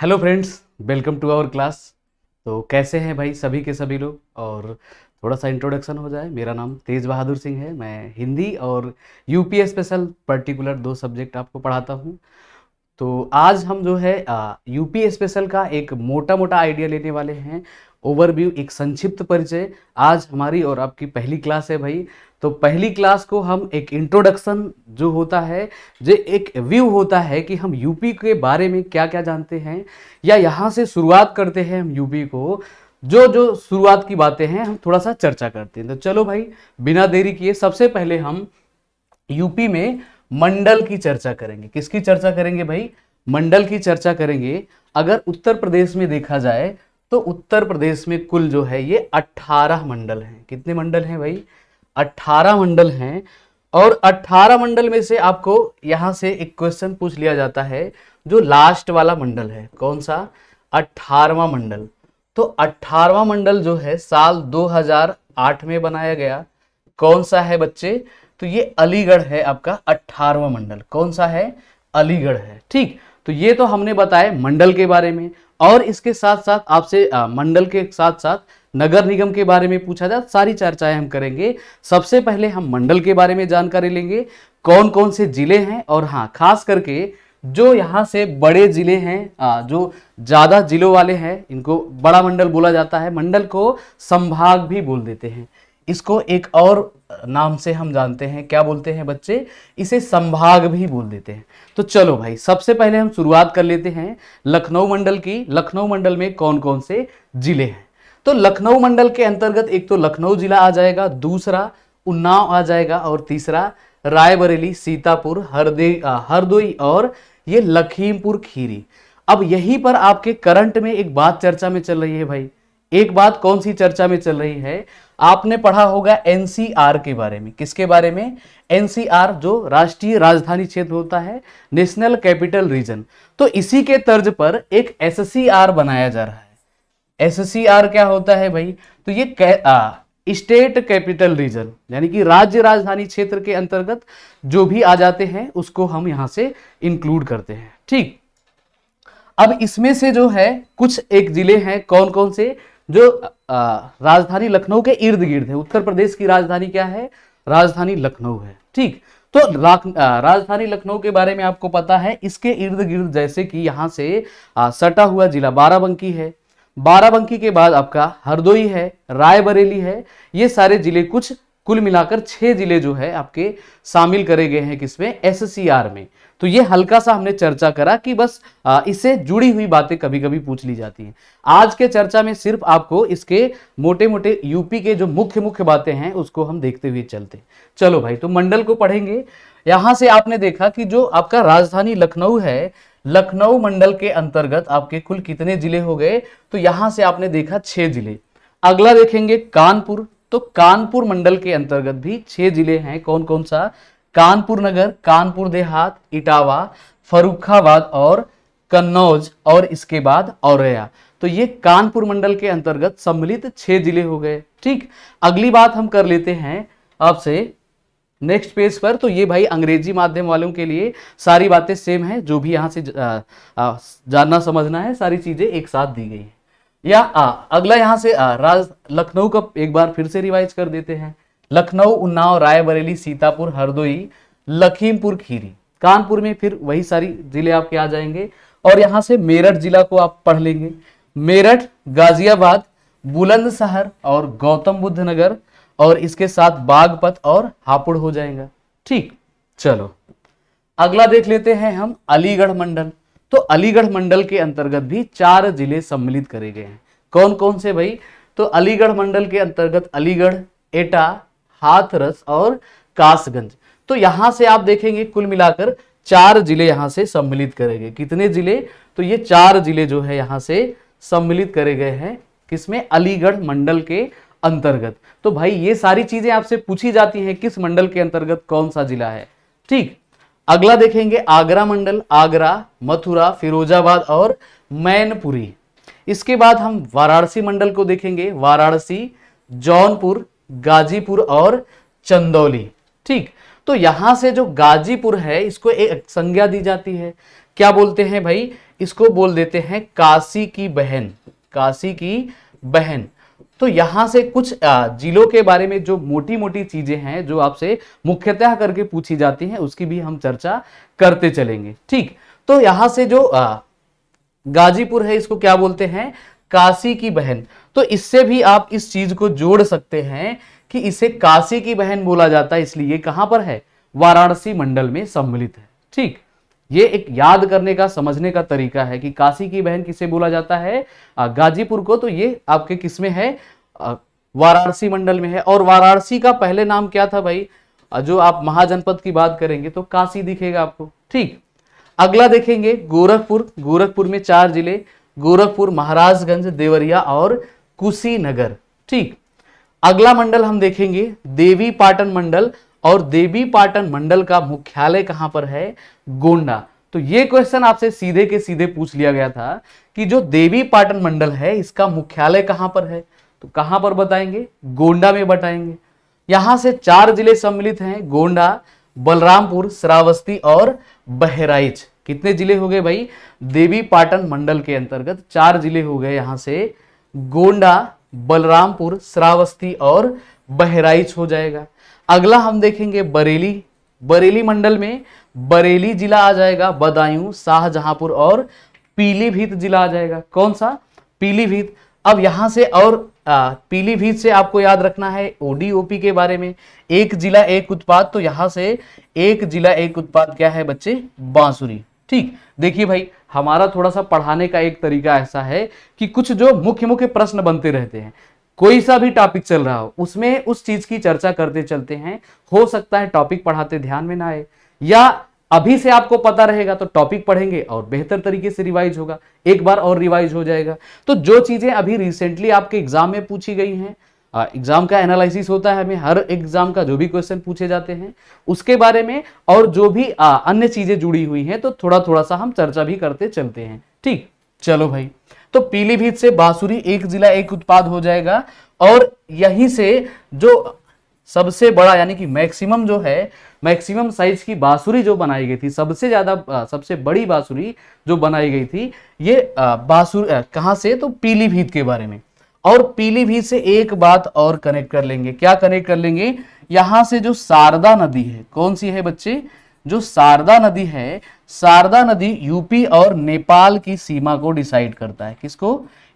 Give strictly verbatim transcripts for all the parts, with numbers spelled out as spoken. Hello friends, welcome to our class. तो कैसे हैं भाई सभी के सभी लोग। और थोड़ा सा इंट्रोडक्शन हो जाए। मेरा नाम तेज बहादुर सिंह है। मैं हिंदी और यूपीएस स्पेशल पर्टिकुलर दो सब्जेक्ट आपको पढ़ाता हूं। तो आज हम जो है यूपी स्पेशल का एक मोटा मोटा आइडिया लेने वाले हैं, ओवरव्यू, एक संक्षिप्त परिचय। आज हमारी और आपकी पहली क्लास है भाई, तो पहली क्लास को हम एक इंट्रोडक्शन जो होता है, जो एक व्यू होता है कि हम यूपी के बारे में क्या क्या जानते हैं, या यहाँ से शुरुआत करते हैं हम यूपी को, जो जो शुरुआत की बातें हैं हम थोड़ा सा चर्चा करते हैं। तो चलो भाई बिना देरी किए सबसे पहले हम यूपी में मंडल की चर्चा करेंगे। किसकी चर्चा करेंगे भाई? मंडल की चर्चा करेंगे। अगर उत्तर प्रदेश में देखा जाए तो उत्तर प्रदेश में कुल जो है ये अट्ठारह मंडल हैं। कितने मंडल हैं भाई? अट्ठारह मंडल हैं। और अट्ठारह मंडल में से आपको यहाँ से एक क्वेश्चन पूछ लिया जाता है, जो लास्ट वाला मंडल है कौन सा? अट्ठारहवां मंडल। तो अट्ठारहवां मंडल जो है साल दो हज़ार आठ में बनाया गया। कौन सा है बच्चे? तो ये अलीगढ़ है आपका अट्ठारहवां मंडल। कौन सा है? अलीगढ़ है। ठीक, तो ये तो हमने बताया मंडल के बारे में। और इसके साथ साथ आपसे मंडल के साथ साथ नगर निगम के बारे में पूछा जाए, सारी चर्चाएं हम करेंगे। सबसे पहले हम मंडल के बारे में जानकारी लेंगे, कौन कौन से जिले हैं। और हाँ, खास करके जो यहाँ से बड़े जिले हैं, जो ज़्यादा जिलों वाले हैं, इनको बड़ा मंडल बोला जाता है। मंडल को संभाग भी बोल देते हैं। इसको एक और नाम से हम जानते हैं, क्या बोलते हैं बच्चे? इसे संभाग भी बोल देते हैं। तो चलो भाई सबसे पहले हम शुरुआत कर लेते हैं लखनऊ मंडल की। लखनऊ मंडल में कौन कौन से जिले हैं? तो लखनऊ मंडल के अंतर्गत एक तो लखनऊ जिला आ जाएगा, दूसरा उन्नाव आ जाएगा, और तीसरा रायबरेली, सीतापुर, हरदे हरदोई और ये लखीमपुर खीरी। अब यहीं पर आपके करंट में एक बात चर्चा में चल रही है भाई। एक बात कौन सी चर्चा में चल रही है? आपने पढ़ा होगा एनसीआर के बारे में। किसके बारे में? एनसीआर, जो राष्ट्रीय राजधानी क्षेत्र होता है, नेशनल कैपिटल रीजन। तो इसी के तर्ज पर एक एससीआर बनाया जा रहा है। एससीआर क्या होता है भाई? तो ये स्टेट कैपिटल रीजन, यानी कि राज्य राजधानी क्षेत्र के अंतर्गत जो भी आ जाते हैं उसको हम यहाँ से इंक्लूड करते हैं। ठीक, अब इसमें से जो है कुछ एक जिले हैं, कौन कौन से? जो राजधानी लखनऊ के इर्द गिर्द है। उत्तर प्रदेश की राजधानी क्या है? राजधानी लखनऊ है। ठीक, तो राजधानी लखनऊ के बारे में आपको पता है। इसके इर्द गिर्द जैसे कि यहाँ से आ, सटा हुआ जिला बाराबंकी है। बाराबंकी के बाद आपका हरदोई है, रायबरेली है। ये सारे जिले, कुछ कुल मिलाकर छह जिले जो है आपके शामिल करे गए हैं किसमें? एससीआर में। तो ये हल्का सा हमने चर्चा करा कि बस इससे जुड़ी हुई बातें कभी कभी पूछ ली जाती हैं। आज के चर्चा में सिर्फ आपको इसके मोटे मोटे यूपी के जो मुख्य मुख्य बातें हैं उसको हम देखते हुए चलते हैं। चलो भाई, तो मंडल को पढ़ेंगे। यहाँ से आपने देखा कि जो आपका राजधानी लखनऊ है, लखनऊ मंडल के अंतर्गत आपके कुल कितने जिले हो गए? तो यहाँ से आपने देखा छः जिले। अगला देखेंगे कानपुर। तो कानपुर मंडल के अंतर्गत भी छः जिले हैं। कौन कौन सा? कानपुर नगर, कानपुर देहात, इटावा, फर्रुखाबाद और कन्नौज, और इसके बाद औरैया। तो ये कानपुर मंडल के अंतर्गत सम्मिलित छः जिले हो गए। ठीक, अगली बात हम कर लेते हैं आपसे नेक्स्ट पेज पर। तो ये भाई अंग्रेजी माध्यम वालों के लिए सारी बातें सेम है, जो भी यहाँ से जा, आ, जानना समझना है सारी चीज़ें एक साथ दी गई हैं। या आ, अगला यहाँ से आ, राज लखनऊ का एक बार फिर से रिवाइज कर देते हैं। लखनऊ, उन्नाव, रायबरेली, सीतापुर, हरदोई, लखीमपुर खीरी। कानपुर में फिर वही सारी जिले आपके आ जाएंगे। और यहाँ से मेरठ जिला को आप पढ़ लेंगे। मेरठ, गाजियाबाद, बुलंदशहर और गौतम बुद्ध नगर, और इसके साथ बागपत और हापुड़ हो जाएगा। ठीक, चलो अगला देख लेते हैं हम अलीगढ़ मंडल। तो अलीगढ़ मंडल के अंतर्गत भी चार जिले सम्मिलित करे गए हैं। कौन कौन से भाई? तो अलीगढ़ मंडल के अंतर्गत अलीगढ़, एटा, हाथरस और कासगंज। तो यहां से आप देखेंगे कुल मिलाकर चार जिले यहां से सम्मिलित करे गए। कितने जिले? तो ये चार जिले जो है यहां से सम्मिलित करे गए हैं किसमें? अलीगढ़ मंडल के अंतर्गत। तो भाई ये सारी चीजें आपसे पूछी जाती हैं, किस मंडल के अंतर्गत कौन सा जिला है। ठीक, अगला देखेंगे आगरा मंडल। आगरा, मथुरा, फिरोजाबाद और मैनपुरी। इसके बाद हम वाराणसी मंडल को देखेंगे। वाराणसी, जौनपुर, गाजीपुर और चंदौली। ठीक, तो यहाँ से जो गाजीपुर है इसको एक संज्ञा दी जाती है। क्या बोलते हैं भाई? इसको बोल देते हैं काशी की बहन, काशी की बहन। तो यहाँ से कुछ जिलों के बारे में जो मोटी मोटी चीजें हैं जो आपसे मुख्यतः करके पूछी जाती हैं उसकी भी हम चर्चा करते चलेंगे। ठीक, तो यहाँ से जो गाजीपुर है इसको क्या बोलते हैं, काशी की बहन। तो इससे भी आप इस चीज को जोड़ सकते हैं कि इसे काशी की बहन बोला जाता है, इसलिए कहां पर है, वाराणसी मंडल में सम्मिलित है। ठीक, ये एक याद करने का समझने का तरीका है कि काशी की बहन किसे बोला जाता है, गाजीपुर को। तो ये आपके किस में है, वाराणसी मंडल में है। और वाराणसी का पहले नाम क्या था भाई, जो आप महाजनपद की बात करेंगे तो काशी दिखेगा आपको। ठीक, अगला देखेंगे गोरखपुर। गोरखपुर में चार जिले, गोरखपुर, महाराजगंज, देवरिया और कुशीनगर। ठीक, अगला मंडल हम देखेंगे देवी पाटन मंडल, और देवी पाटन मंडल का मुख्यालय कहां पर है, गोंडा। तो ये क्वेश्चन आपसे सीधे के सीधे पूछ लिया गया था कि जो देवी पाटन मंडल है इसका मुख्यालय कहां पर है, तो कहां पर बताएंगे, गोंडा में बताएंगे। यहां से चार जिले सम्मिलित हैं, गोंडा, बलरामपुर, श्रावस्ती और बहराइच। कितने जिले हो गए भाई, देवी पाटन मंडल के अंतर्गत चार जिले हो गए, यहां से गोंडा, बलरामपुर, श्रावस्ती और बहराइच हो जाएगा। अगला हम देखेंगे बरेली। बरेली मंडल में बरेली जिला आ जाएगा, बदायूं, शाहजहांपुर और पीलीभीत जिला आ जाएगा। कौन सा, पीलीभीत। अब यहां से और पीलीभीत से आपको याद रखना है ओडीओपी के बारे में, एक जिला एक उत्पाद। तो यहां से एक जिला एक उत्पाद क्या है बच्चे, बांसुरी। ठीक, देखिए भाई हमारा थोड़ा सा पढ़ाने का एक तरीका ऐसा है कि कुछ जो मुख्य मुख्य प्रश्न बनते रहते हैं, कोई सा भी टॉपिक चल रहा हो उसमें उस चीज की चर्चा करते चलते हैं। हो सकता है टॉपिक पढ़ाते ध्यान में ना आए, या अभी से आपको पता रहेगा तो टॉपिक पढ़ेंगे और बेहतर तरीके से रिवाइज होगा, एक बार और रिवाइज हो जाएगा। तो जो चीजें अभी रिसेंटली आपके एग्जाम में पूछी गई हैं, एग्जाम का एनालिसिस होता है हमें हर एग्जाम का, जो भी क्वेश्चन पूछे जाते हैं उसके बारे में, और जो भी आ, अन्य चीजें जुड़ी हुई हैं, तो थोड़ा थोड़ा सा हम चर्चा भी करते चलते हैं। ठीक, चलो भाई, तो पीलीभीत से बांसुरी एक जिला एक उत्पाद हो जाएगा। और यहीं से जो सबसे बड़ा यानी कि मैक्सिमम जो है, मैक्सिमम साइज की बांसुरी जो बनाई गई थी, सबसे ज्यादा सबसे बड़ी बांसुरी जो बनाई गई थी, ये बांसुरी कहाँ से, तो पीलीभीत के बारे में। और पीलीभीत से एक बात और कनेक्ट कर लेंगे, क्या कनेक्ट कर लेंगे, यहां से जो शारदा नदी है, कौन सी है बच्चे, जो शारदा नदी है, शारदा नदी यूपी और नेपाल की सीमा को डिसाइड करता है। किसको,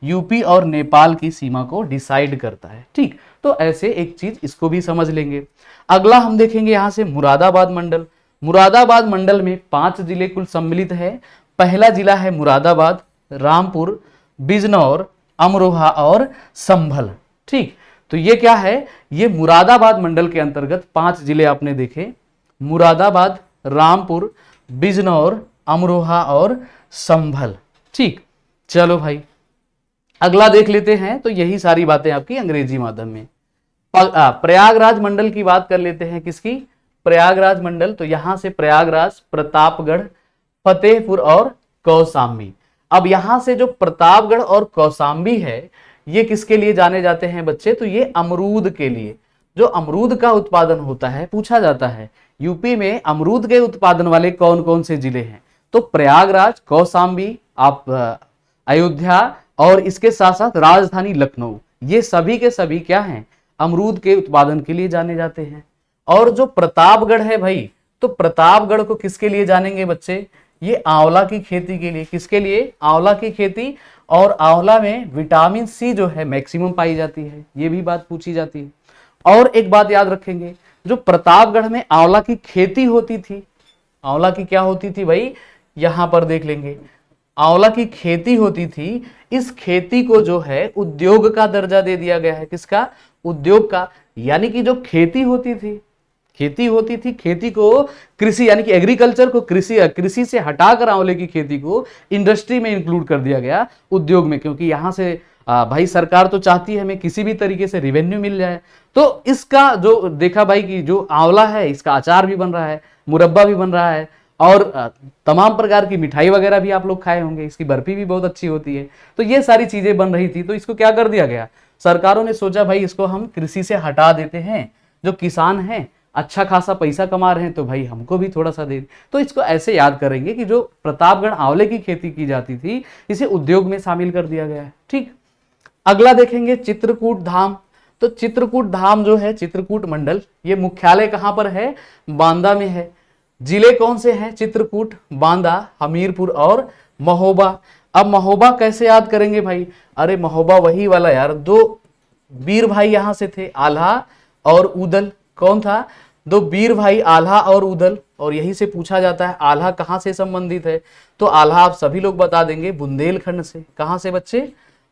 यूपी और नेपाल की सीमा को डिसाइड करता है। ठीक, तो ऐसे एक चीज इसको भी समझ लेंगे। अगला हम देखेंगे यहाँ से मुरादाबाद मंडल। मुरादाबाद मंडल में पांच जिले कुल सम्मिलित है। पहला जिला है मुरादाबाद, रामपुर, बिजनौर, अमरोहा और संभल। ठीक, तो ये क्या है, ये मुरादाबाद मंडल के अंतर्गत पांच जिले आपने देखे, मुरादाबाद, रामपुर, बिजनौर, अमरोहा और संभल। ठीक, चलो भाई अगला देख लेते हैं। तो यही सारी बातें आपकी अंग्रेजी माध्यम में। प्रयागराज मंडल की बात कर लेते हैं, किसकी, प्रयागराज मंडल। तो यहां से प्रयागराज, प्रतापगढ़, फतेहपुर और कौशाम्बी। अब यहां से जो प्रतापगढ़ और कौशाम्बी है ये किसके लिए जाने जाते हैं बच्चे, तो ये अमरूद के लिए, जो अमरूद का उत्पादन होता है। पूछा जाता है यूपी में अमरूद के उत्पादन वाले कौन कौन से जिले हैं, तो प्रयागराज, कौशाम्बी, आप अयोध्या और इसके साथ साथ राजधानी लखनऊ, ये सभी के सभी क्या हैं, अमरूद के उत्पादन के लिए जाने जाते हैं। और जो प्रतापगढ़ है भाई, तो प्रतापगढ़ को किसके लिए जानेंगे बच्चे, ये आंवला की खेती के लिए। किसके लिए, आंवला की खेती। और आंवला में विटामिन सी जो है मैक्सिमम पाई जाती है, ये भी बात पूछी जाती है। और एक बात याद रखेंगे, जो प्रतापगढ़ में आंवला की खेती होती थी, आंवला की क्या होती थी भाई, यहां पर देख लेंगे, आंवला की खेती होती थी। इस खेती को जो है उद्योग का दर्जा दे दिया गया है, किसका, उद्योग का। यानी कि जो खेती होती थी, खेती होती थी, खेती को कृषि यानी कि एग्रीकल्चर को, कृषि कृषि से हटाकर आंवले की खेती को इंडस्ट्री में इंक्लूड कर दिया गया, उद्योग में। क्योंकि यहां से आ, भाई सरकार तो चाहती है हमें किसी भी तरीके से रेवेन्यू मिल जाए, तो इसका जो देखा भाई कि जो आंवला है इसका अचार भी बन रहा है, मुरब्बा भी बन रहा है, और तमाम प्रकार की मिठाई वगैरह भी आप लोग खाए होंगे, इसकी बर्फी भी बहुत अच्छी होती है। तो ये सारी चीजें बन रही थी, तो इसको क्या कर दिया गया, सरकारों ने सोचा भाई इसको हम कृषि से हटा देते हैं, जो किसान हैं अच्छा खासा पैसा कमा रहे हैं तो भाई हमको भी थोड़ा सा दे। तो इसको ऐसे याद करेंगे कि जो प्रतापगढ़ आंवले की खेती की जाती थी इसे उद्योग में शामिल कर दिया गया है। ठीक, अगला देखेंगे चित्रकूट धाम। तो चित्रकूट धाम जो है, चित्रकूट मंडल, ये मुख्यालय कहाँ पर है? बांदा में है। जिले कौन से हैं? चित्रकूट, बांदा, हमीरपुर और महोबा। अब महोबा कैसे याद करेंगे भाई? अरे महोबा वही वाला यार, दो वीर भाई यहाँ से थे, आल्हा और उदल। कौन था? दो वीर भाई आल्हा और उदल। और यही से पूछा जाता है आल्हा कहाँ से संबंधित है? तो आल्हा आप सभी लोग बता देंगे बुंदेलखंड से। कहाँ से बच्चे?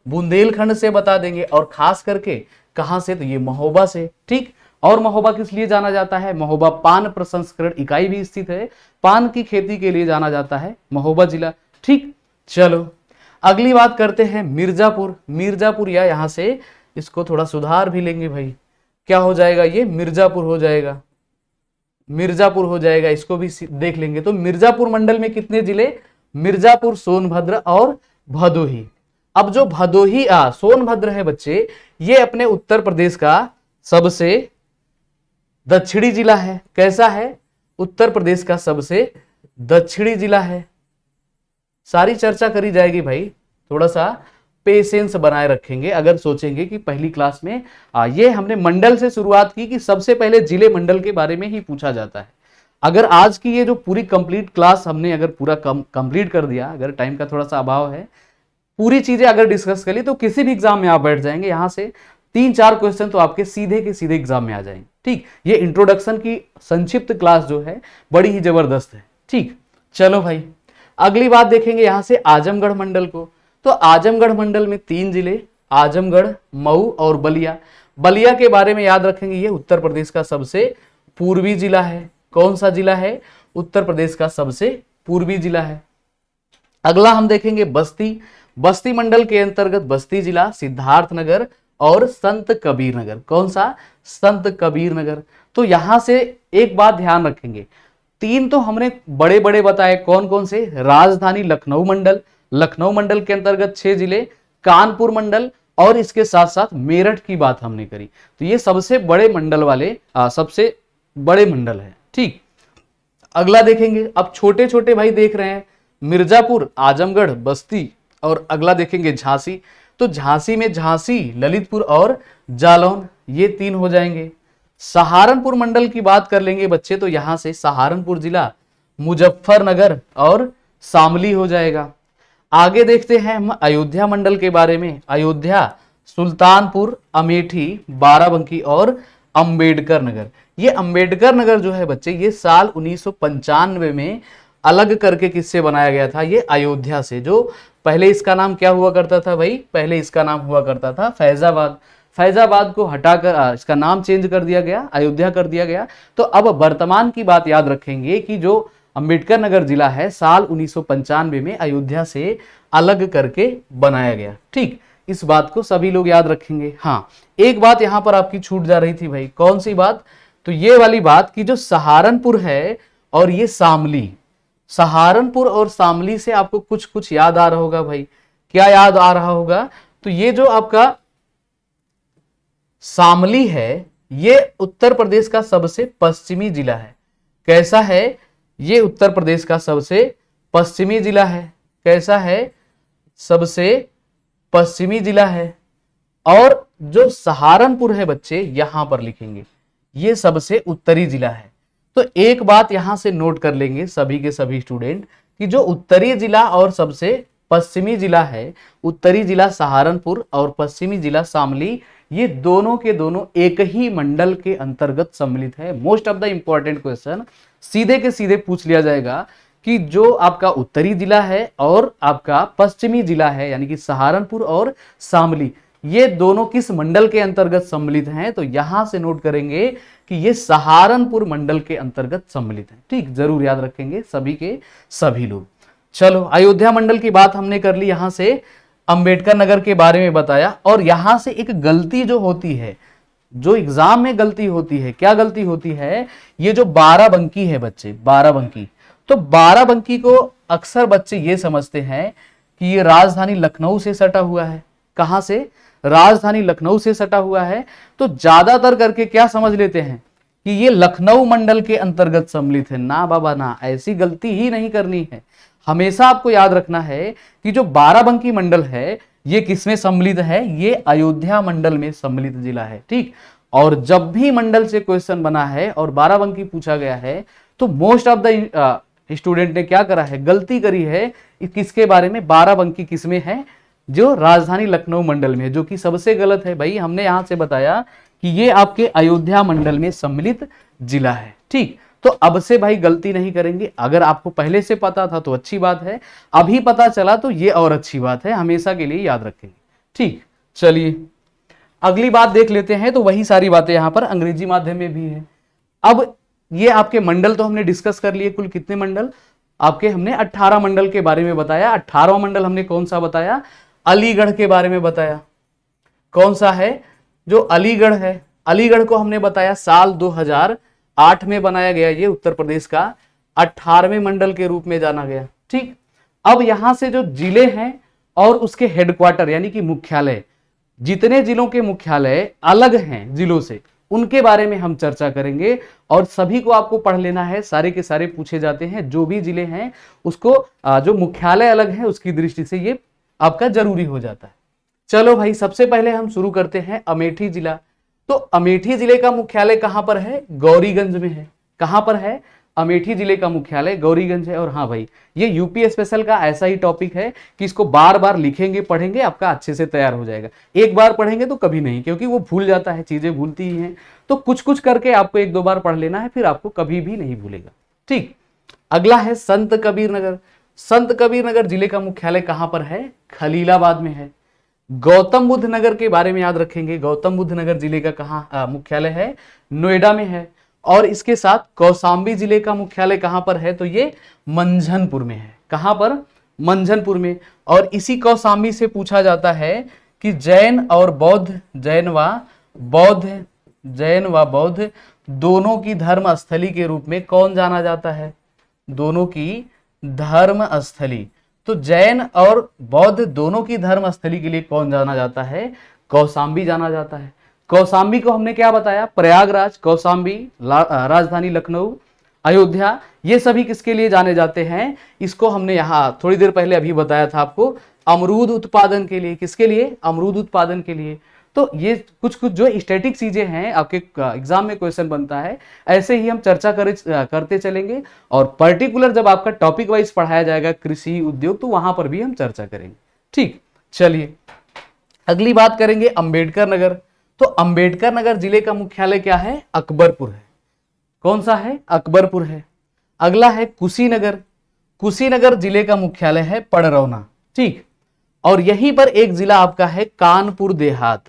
बुंदेलखंड से बता देंगे। और खास करके कहाँ से? तो ये महोबा से। ठीक, और महोबा किस लिए जाना जाता है? महोबा पान प्रसंस्करण इकाई भी स्थित है, पान की खेती के लिए जाना जाता है महोबा जिला। ठीक, चलो अगली बात करते हैं मिर्जापुर। मिर्जापुर या यहाँ से इसको थोड़ा सुधार भी लेंगे भाई, क्या हो जाएगा ये? मिर्जापुर हो जाएगा, मिर्जापुर हो जाएगा, इसको भी देख लेंगे। तो मिर्जापुर मंडल में कितने जिले? मिर्जापुर, सोनभद्र और भदोही। अब जो भदोही आ सोनभद्र है बच्चे, ये अपने उत्तर प्रदेश का सबसे दक्षिणी जिला है। कैसा है? उत्तर प्रदेश का सबसे दक्षिणी जिला है। सारी चर्चा करी जाएगी भाई, थोड़ा सा पेशेंस बनाए रखेंगे। अगर सोचेंगे कि पहली क्लास में आ, ये हमने मंडल से शुरुआत की कि सबसे पहले जिले मंडल के बारे में ही पूछा जाता है। अगर आज की ये जो पूरी कंप्लीट क्लास हमने अगर पूरा कम कंप्लीट कर दिया, अगर टाइम का थोड़ा सा अभाव है, पूरी चीजें अगर डिस्कस कर ली तो किसी भी एग्जाम में आप बैठ जाएंगे, यहाँ से तीन चार क्वेश्चन तो आपके सीधे के सीधे एग्जाम में आ जाएंगे। ठीक, ये इंट्रोडक्शन की संक्षिप्त क्लास जो है बड़ी ही जबरदस्त है। ठीक, चलो भाई अगली बात देखेंगे यहाँ से आजमगढ़ मंडल को। तो आजमगढ़ मंडल में तीन जिले, आजमगढ़, मऊ और बलिया। बलिया के बारे में याद रखेंगे, ये उत्तर प्रदेश का सबसे पूर्वी जिला है। कौन सा जिला है? उत्तर प्रदेश का सबसे पूर्वी जिला है। अगला हम देखेंगे बस्ती। बस्ती मंडल के अंतर्गत बस्ती जिला, सिद्धार्थनगर और संत कबीर नगर। कौन सा? संत कबीर नगर। तो यहां से एक बात ध्यान रखेंगे, तीन तो हमने बड़े बड़े बताए, कौन कौन से? राजधानी लखनऊ मंडल, लखनऊ मंडल के अंतर्गत छह जिले, कानपुर मंडल और इसके साथ साथ मेरठ की बात हमने करी। तो ये सबसे बड़े मंडल वाले आ, सबसे बड़े मंडल है। ठीक, अगला देखेंगे। अब छोटे छोटे भाई देख रहे हैं, मिर्जापुर, आजमगढ़, बस्ती और अगला देखेंगे झांसी। तो झांसी में झांसी, ललितपुर और जालौन, ये तीन हो जाएंगे। सहारनपुर मंडल की बात कर लेंगे बच्चे, तो यहाँ से सहारनपुर जिला, मुजफ्फरनगर और शामली हो जाएगा। आगे देखते हैं हम अयोध्या मंडल के बारे में। अयोध्या, सुल्तानपुर, अमेठी, बाराबंकी और अंबेडकर नगर। ये अंबेडकर नगर जो है बच्चे, ये साल उन्नीस सौ पंचानवे में अलग करके किससे बनाया गया था? ये अयोध्या से। जो पहले इसका नाम क्या हुआ करता था भाई? पहले इसका नाम हुआ करता था फैजाबाद। फैजाबाद को हटाकर इसका नाम चेंज कर दिया गया, अयोध्या कर दिया गया। तो अब वर्तमान की बात याद रखेंगे कि जो अंबेडकर नगर जिला है साल उन्नीस सौ पंचानवे में अयोध्या से अलग करके बनाया गया। ठीक, इस बात को सभी लोग याद रखेंगे। हाँ, एक बात यहाँ पर आपकी छूट जा रही थी भाई, कौन सी बात? तो ये वाली बात कि जो सहारनपुर है और ये शामली, सहारनपुर और शामली से आपको कुछ कुछ याद आ रहा होगा भाई। क्या याद आ रहा होगा? तो ये जो आपका शामली है, ये उत्तर प्रदेश का सबसे पश्चिमी जिला है। कैसा है? ये उत्तर प्रदेश का सबसे पश्चिमी जिला है। कैसा है? सबसे पश्चिमी जिला है। और जो सहारनपुर है बच्चे, यहां पर लिखेंगे, ये सबसे उत्तरी जिला है। तो एक बात यहां से नोट कर लेंगे सभी के सभी स्टूडेंट कि जो उत्तरी जिला और सबसे पश्चिमी जिला है, उत्तरी जिला सहारनपुर और पश्चिमी जिला शामली, ये दोनों के दोनों एक ही मंडल के अंतर्गत सम्मिलित है। Most of the important question सीधे के सीधे पूछ लिया जाएगा कि जो आपका उत्तरी जिला है और आपका पश्चिमी जिला है, यानी कि सहारनपुर और शामली, ये दोनों किस मंडल के अंतर्गत सम्मिलित हैं? तो यहां से नोट करेंगे कि ये सहारनपुर मंडल के अंतर्गत सम्मिलित हैं। ठीक, जरूर याद रखेंगे सभी के सभी लोग। चलो, अयोध्या मंडल की बात हमने कर ली, यहां से अंबेडकर नगर के बारे में बताया। और यहां से एक गलती जो होती है, जो एग्जाम में गलती होती है, क्या गलती होती है? ये जो बाराबंकी है बच्चे, बाराबंकी, तो बाराबंकी को अक्सर बच्चे ये समझते हैं कि ये राजधानी लखनऊ से सटा हुआ है। कहां से? राजधानी लखनऊ से सटा हुआ है। तो ज्यादातर करके क्या समझ लेते हैं कि ये लखनऊ मंडल के अंतर्गत सम्मिलित है। ना बाबा ना, ऐसी गलती ही नहीं करनी है। हमेशा आपको याद रखना है कि जो बाराबंकी मंडल है ये किसमें सम्मिलित है, ये अयोध्या मंडल में सम्मिलित जिला है। ठीक, और जब भी मंडल से क्वेश्चन बना है और बाराबंकी पूछा गया है तो मोस्ट ऑफ द स्टूडेंट ने क्या करा है, गलती करी है किसके बारे में, बाराबंकी किसमें है, जो राजधानी लखनऊ मंडल में है, जो कि सबसे गलत है भाई। हमने यहाँ से बताया कि ये आपके अयोध्या मंडल में सम्मिलित जिला है। ठीक, तो अब से भाई गलती नहीं करेंगे। अगर आपको पहले से पता था तो अच्छी बात है, अभी पता चला तो ये और अच्छी बात है, हमेशा के लिए याद रखेंगे। ठीक, चलिए अगली बात देख लेते हैं। तो वही सारी बातें यहाँ पर अंग्रेजी माध्यम में भी है। अब ये आपके मंडल तो हमने डिस्कस कर लिए, कुल कितने मंडल आपके, हमने अट्ठारह मंडल के बारे में बताया। अट्ठारहवां मंडल हमने कौन सा बताया, अलीगढ़ के बारे में बताया। कौन सा है, जो अलीगढ़ है। अलीगढ़ को हमने बताया साल दो हज़ार आठ में बनाया गया, ये उत्तर प्रदेश का अठारहवें मंडल के रूप में जाना गया। ठीक, अब यहां से जो जिले हैं और उसके हेडक्वार्टर यानी कि मुख्यालय, जितने जिलों के मुख्यालय अलग हैं जिलों से, उनके बारे में हम चर्चा करेंगे। और सभी को आपको पढ़ लेना है, सारे के सारे पूछे जाते हैं। जो भी जिले हैं उसको, जो मुख्यालय अलग है उसकी दृष्टि से ये आपका जरूरी हो जाता है। चलो भाई, सबसे पहले हम शुरू करते हैं अमेठी जिला। तो अमेठी जिले का मुख्यालय कहां पर है, गौरीगंज में है। कहां पर है, अमेठी जिले का मुख्यालय गौरीगंज है। और हाँ भाई, ये यूपी स्पेशल का ऐसा ही टॉपिक है कि इसको बार बार लिखेंगे, पढ़ेंगे, आपका अच्छे से तैयार हो जाएगा। एक बार पढ़ेंगे तो कभी नहीं, क्योंकि वो भूल जाता है, चीजें भूलती ही हैं। तो कुछ कुछ करके आपको एक दो बार पढ़ लेना है, फिर आपको कभी भी नहीं भूलेगा। ठीक, अगला है संत कबीरनगर। संत कबीरनगर जिले का मुख्यालय कहां पर है, खलीलाबाद में है। गौतम बुद्ध नगर के बारे में याद रखेंगे, गौतम बुद्ध नगर जिले का कहां मुख्यालय है, नोएडा में है। और इसके साथ कौशाम्बी जिले का मुख्यालय कहां पर है, तो ये मंझनपुर में है। कहां पर, मंझनपुर में। और इसी कौशाम्बी से पूछा जाता है कि जैन और बौद्ध, जैन व बौद्ध जैन व बौद्ध दोनों की धर्म स्थली के रूप में कौन जाना जाता है, दोनों की धर्म स्थली। तो जैन और बौद्ध दोनों की धर्म स्थली के लिए कौन जाना जाता है, कौशाम्बी जाना जाता है। कौशाम्बी को हमने क्या बताया, प्रयागराज, कौशाम्बी, राजधानी लखनऊ, अयोध्या, ये सभी किसके लिए जाने जाते हैं। इसको हमने यहाँ थोड़ी देर पहले अभी बताया था आपको, अमरूद उत्पादन के लिए। किसके लिए, अमरूद उत्पादन के लिए। तो ये कुछ कुछ जो स्टैटिक चीजें हैं आपके एग्जाम में क्वेश्चन बनता है, ऐसे ही हम चर्चा कर, करते चलेंगे। और पर्टिकुलर जब आपका टॉपिक वाइज पढ़ाया जाएगा कृषि उद्योग, तो वहां पर भी हम चर्चा करेंगे। ठीक, चलिए अगली बात करेंगे अंबेडकर नगर। तो अंबेडकर नगर जिले का मुख्यालय क्या है, अकबरपुर है। कौन सा है, अकबरपुर है। अगला है कुशीनगर। कुशीनगर जिले का मुख्यालय है पड़रौना। ठीक, और यहीं पर एक जिला आपका है कानपुर देहात।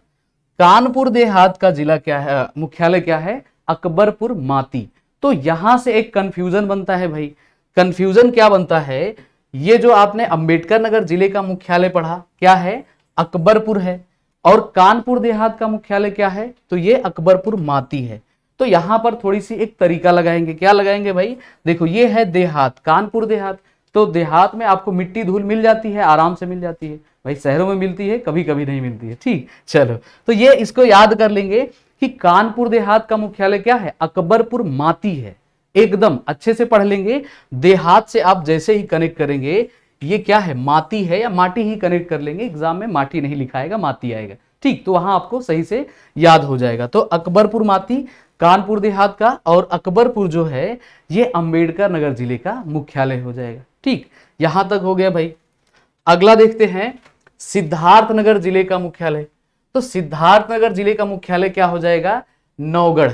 कानपुर देहात का जिला क्या है, मुख्यालय क्या है, अकबरपुर माती। तो यहां से एक कंफ्यूजन बनता है भाई। कंफ्यूजन क्या बनता है, ये जो आपने अंबेडकर नगर जिले का मुख्यालय पढ़ा क्या है, अकबरपुर है, और कानपुर देहात का मुख्यालय क्या है, तो ये अकबरपुर माती है। तो यहां पर थोड़ी सी एक तरीका लगाएंगे। क्या लगाएंगे भाई, देखो ये है देहात, कानपुर देहात। तो देहात में आपको मिट्टी धूल मिल जाती है, आराम से मिल जाती है भाई। शहरों में मिलती है, कभी कभी नहीं मिलती है। ठीक, चलो तो ये इसको याद कर लेंगे कि कानपुर देहात का मुख्यालय क्या है, अकबरपुर माती है। एकदम अच्छे से पढ़ लेंगे, देहात से आप जैसे ही कनेक्ट करेंगे ये क्या है, माती है या माटी ही कनेक्ट कर लेंगे। एग्जाम में माटी नहीं लिखाएगा, माती आएगा। ठीक, तो वहां आपको सही से याद हो जाएगा। तो अकबरपुर माती, कानपुर देहात का, और अकबरपुर जो है ये अंबेडकर नगर जिले का मुख्यालय हो जाएगा। ठीक, यहां तक हो गया भाई। अगला देखते हैं सिद्धार्थनगर जिले का मुख्यालय। तो सिद्धार्थनगर जिले का मुख्यालय क्या हो जाएगा, नौगढ़।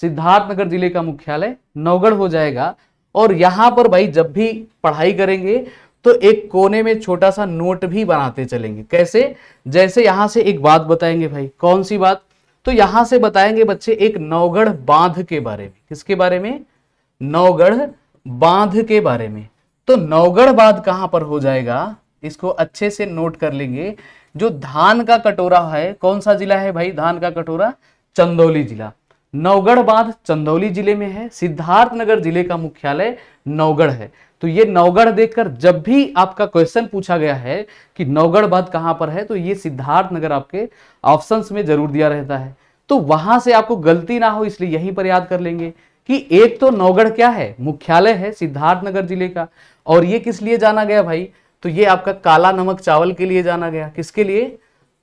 सिद्धार्थनगर जिले का मुख्यालय नौगढ़ हो जाएगा। और यहां पर भाई जब भी पढ़ाई करेंगे तो एक कोने में छोटा सा नोट भी बनाते चलेंगे। कैसे, जैसे यहां से एक बात बताएंगे भाई। कौन सी बात, तो यहां से बताएंगे बच्चे एक नौगढ़ बांध के बारे में। किसके बारे में, नौगढ़ बांध के बारे में। तो नौगढ़ बांध कहां पर हो जाएगा, इसको अच्छे से नोट कर लेंगे। जो धान का कटोरा है, कौन सा जिला है भाई, धान का कटोरा, चंदौली जिला। नौगढ़ बांध चंदौली जिले में है। सिद्धार्थनगर जिले का मुख्यालय नौगढ़ है। तो ये नौगढ़ देखकर जब भी आपका क्वेश्चन पूछा गया है कि नौगढ़ बांध कहां पर है, तो ये सिद्धार्थनगर आपके ऑप्शंस में जरूर दिया रहता है। तो वहां से आपको गलती ना हो इसलिए यहीं पर याद कर लेंगे कि एक तो नौगढ़ क्या है, मुख्यालय है सिद्धार्थनगर जिले का। और ये किस लिए जाना गया भाई, तो ये आपका काला नमक चावल के लिए जाना गया। किसके लिए?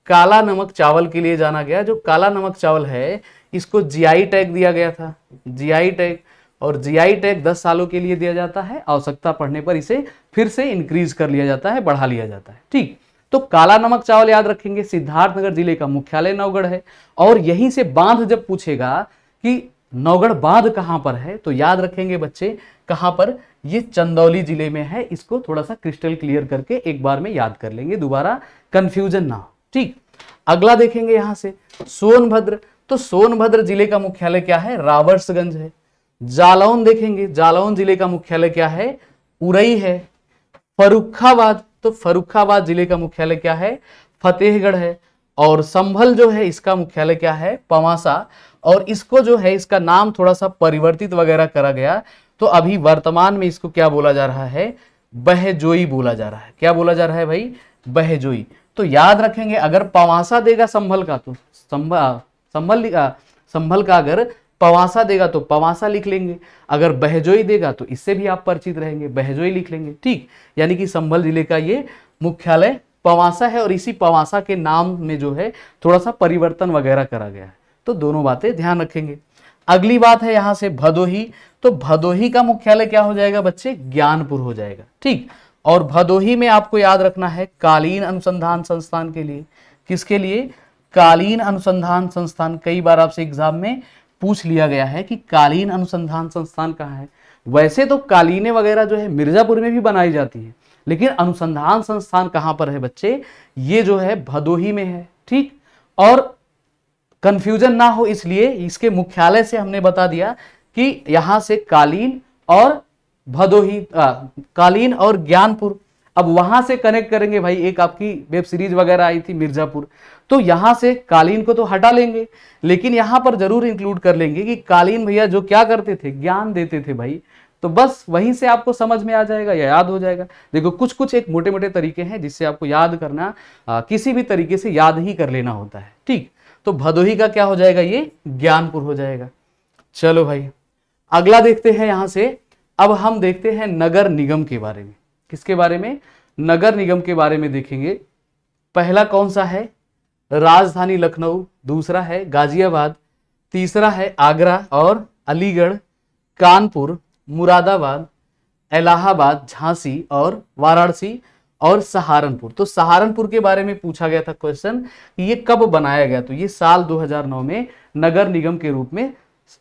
काला नमक चावल के लिए जाना गया। जो काला नमक चावल है इसको जीआई टैग दिया गया था, जीआई टैग। और जीआई टैग दस सालों के लिए दिया जाता है, आवश्यकता पड़ने पर इसे फिर से इंक्रीज कर लिया जाता है, बढ़ा लिया जाता है। ठीक, तो काला नमक चावल याद रखेंगे, सिद्धार्थनगर जिले का, मुख्यालय नौगढ़ है। और यहीं से बांध जब पूछेगा कि नौगढ़ बांध कहाँ पर है, तो याद रखेंगे बच्चे कहाँ पर, ये चंदौली जिले में है। इसको थोड़ा सा क्रिस्टल क्लियर करके एक बार में याद कर लेंगे, दोबारा कंफ्यूजन ना हो। ठीक, अगला देखेंगे यहां से सोनभद्र, तो सोनभद्र जिले का मुख्यालय क्या है, रावर्सगंज है। जालौन देखेंगे, जालौन जिले का मुख्यालय क्या है, उरई है। फर्रुखाबाद, तो फर्रुखाबाद जिले का मुख्यालय क्या है, फतेहगढ़ है। और संभल जो है इसका मुख्यालय क्या है, पवासा। और इसको जो है इसका नाम थोड़ा सा परिवर्तित वगैरह करा गया, तो अभी वर्तमान में इसको क्या बोला जा रहा है, बहजोई बोला जा रहा है। क्या बोला जा रहा है भाई, बहजोई। तो याद रखेंगे अगर पवासा देगा संभल का तो संभल संभल संभल का अगर पवासा देगा तो पवासा लिख लेंगे, अगर बहजोई देगा तो इससे भी आप परिचित रहेंगे, बहजोई लिख लेंगे। ठीक, यानी कि संभल जिले का ये मुख्यालय पवासा है और इसी पवासा के नाम में जो है थोड़ा सा परिवर्तन वगैरह करा गया है। तो दोनों बातें ध्यान रखेंगे। अगली बात है यहाँ से भदोही, तो भदोही का मुख्यालय क्या हो जाएगा बच्चे, ज्ञानपुर हो जाएगा। ठीक, और भदोही में आपको याद रखना है कालीन अनुसंधान संस्थान के लिए। किसके लिए? कालीन अनुसंधान संस्थान। कई बार आपसे एग्जाम में पूछ लिया गया है कि कालीन अनुसंधान संस्थान कहाँ है। वैसे तो कालीने वगैरह जो है मिर्जापुर में भी बनाई जाती है, लेकिन अनुसंधान संस्थान कहाँ पर है बच्चे, ये जो है भदोही में है। ठीक, और कंफ्यूजन ना हो इसलिए इसके मुख्यालय से हमने बता दिया कि यहाँ से कालीन और भदोही, आ, कालीन और ज्ञानपुर। अब वहां से कनेक्ट करेंगे भाई, एक आपकी वेब सीरीज वगैरह आई थी मिर्जापुर, तो यहां से कालीन को तो हटा लेंगे, लेकिन यहां पर जरूर इंक्लूड कर लेंगे कि कालीन भैया जो क्या करते थे, ज्ञान देते थे भाई। तो बस वहीं से आपको समझ में आ जाएगा या याद हो जाएगा। देखो कुछ कुछ एक मोटे मोटे तरीके हैं जिससे आपको याद करना आ, किसी भी तरीके से याद ही कर लेना होता है। ठीक, तो भदोही का क्या हो जाएगा, ये ज्ञानपुर हो जाएगा। चलो भाई, अगला देखते हैं यहाँ से। अब हम देखते हैं नगर निगम के बारे में। किसके बारे में? नगर निगम के बारे में देखेंगे। पहला कौन सा है? राजधानी लखनऊ। दूसरा है गाजियाबाद, तीसरा है आगरा और अलीगढ़, कानपुर, मुरादाबाद, इलाहाबाद, झांसी और वाराणसी, और सहारनपुर। तो सहारनपुर के बारे में पूछा गया था क्वेश्चन, ये कब बनाया गया, तो ये साल दो हज़ार नौ में नगर निगम के रूप में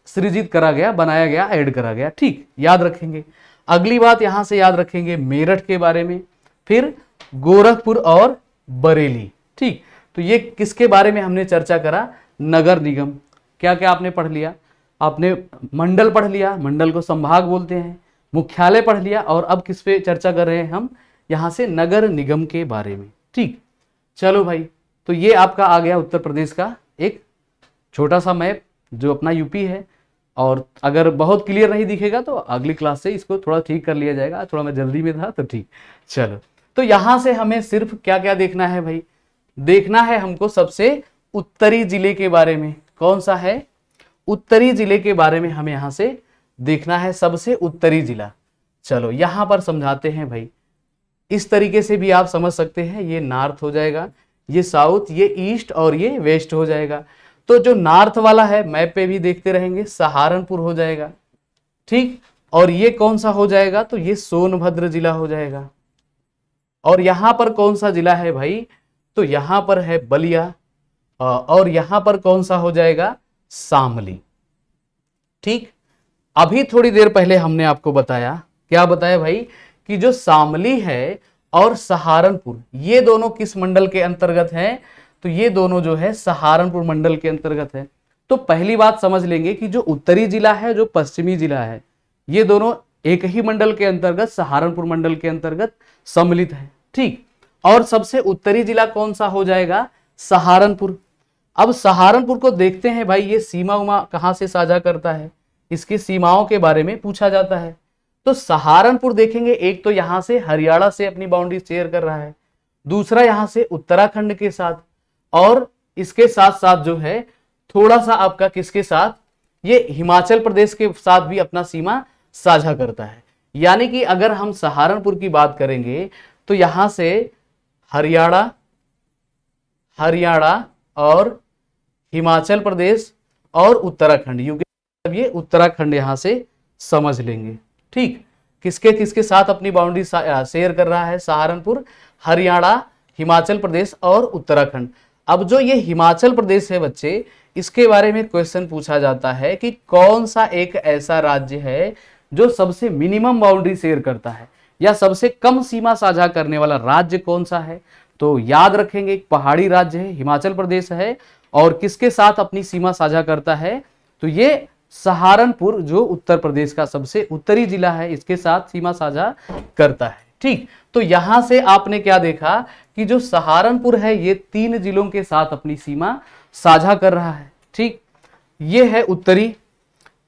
सृजित करा गया, बनाया गया, ऐड करा गया। ठीक, याद रखेंगे। अगली बात यहां से याद रखेंगे मेरठ के बारे में, फिर गोरखपुर और बरेली। ठीक, तो ये किसके बारे में हमने चर्चा करा, नगर निगम। क्या क्या आपने पढ़ लिया, आपने मंडल पढ़ लिया, मंडल को संभाग बोलते हैं, मुख्यालय पढ़ लिया, और अब किस पे चर्चा कर रहे हैं हम, यहाँ से नगर निगम के बारे में। ठीक, चलो भाई, तो ये आपका आ गया उत्तर प्रदेश का एक छोटा सा मैप जो अपना यूपी है। और अगर बहुत क्लियर नहीं दिखेगा तो अगली क्लास से इसको थोड़ा ठीक कर लिया जाएगा, थोड़ा मैं जल्दी में था तो ठीक। चलो, तो यहाँ से हमें सिर्फ क्या क्या देखना है भाई, देखना है हमको सबसे उत्तरी जिले के बारे में। कौन सा है? उत्तरी जिले के बारे में हमें यहाँ से देखना है, सबसे उत्तरी जिला। चलो यहाँ पर समझाते हैं भाई, इस तरीके से भी आप समझ सकते हैं। ये नॉर्थ हो जाएगा, ये साउथ, ये ईस्ट और ये वेस्ट हो जाएगा। तो जो नॉर्थ वाला है मैप पे भी देखते रहेंगे, सहारनपुर हो जाएगा। ठीक, और ये कौन सा हो जाएगा, तो ये सोनभद्र जिला हो जाएगा। और यहाँ पर कौन सा जिला है भाई, तो यहाँ पर है बलिया, और यहाँ पर कौन सा हो जाएगा, शामली। ठीक, अभी थोड़ी देर पहले हमने आपको बताया, क्या बताया भाई, कि जो शामली है और सहारनपुर, ये दोनों किस मंडल के अंतर्गत हैं, तो ये दोनों जो है सहारनपुर मंडल के अंतर्गत है। तो पहली बात समझ लेंगे कि जो उत्तरी जिला है, जो पश्चिमी जिला है, ये दोनों एक ही मंडल के अंतर्गत, सहारनपुर मंडल के अंतर्गत सम्मिलित है। ठीक, और सबसे उत्तरी जिला कौन सा हो जाएगा, सहारनपुर। अब सहारनपुर को देखते हैं भाई, ये सीमा उमा कहाँ से साझा करता है, इसकी सीमाओं के बारे में पूछा जाता है। तो सहारनपुर देखेंगे, एक तो यहाँ से हरियाणा से अपनी बाउंड्री शेयर कर रहा है, दूसरा यहाँ से उत्तराखंड के साथ, और इसके साथ साथ जो है थोड़ा सा आपका किसके साथ, ये हिमाचल प्रदेश के साथ भी अपना सीमा साझा करता है। यानी कि अगर हम सहारनपुर की बात करेंगे तो यहां से हरियाणा, हरियाणा और हिमाचल प्रदेश और उत्तराखंड, यूपी ये उत्तराखंड यहां से समझ लेंगे। ठीक, किसके किसके साथ अपनी बाउंड्री शेयर कर रहा है सहारनपुर? हरियाणा, हिमाचल प्रदेश और उत्तराखंड। अब जो ये हिमाचल प्रदेश है बच्चे, इसके बारे में क्वेश्चन पूछा जाता है कि कौन सा एक ऐसा राज्य है जो सबसे मिनिमम बाउंड्री शेयर करता है या सबसे कम सीमा साझा करने वाला राज्य कौन सा है? तो याद रखेंगे एक पहाड़ी राज्य है हिमाचल प्रदेश है, और किसके साथ अपनी सीमा साझा करता है? तो ये सहारनपुर जो उत्तर प्रदेश का सबसे उत्तरी जिला है, इसके साथ सीमा साझा करता है। ठीक, तो यहां से आपने क्या देखा कि जो सहारनपुर है ये तीन जिलों के साथ अपनी सीमा साझा कर रहा है। ठीक, ये है उत्तरी।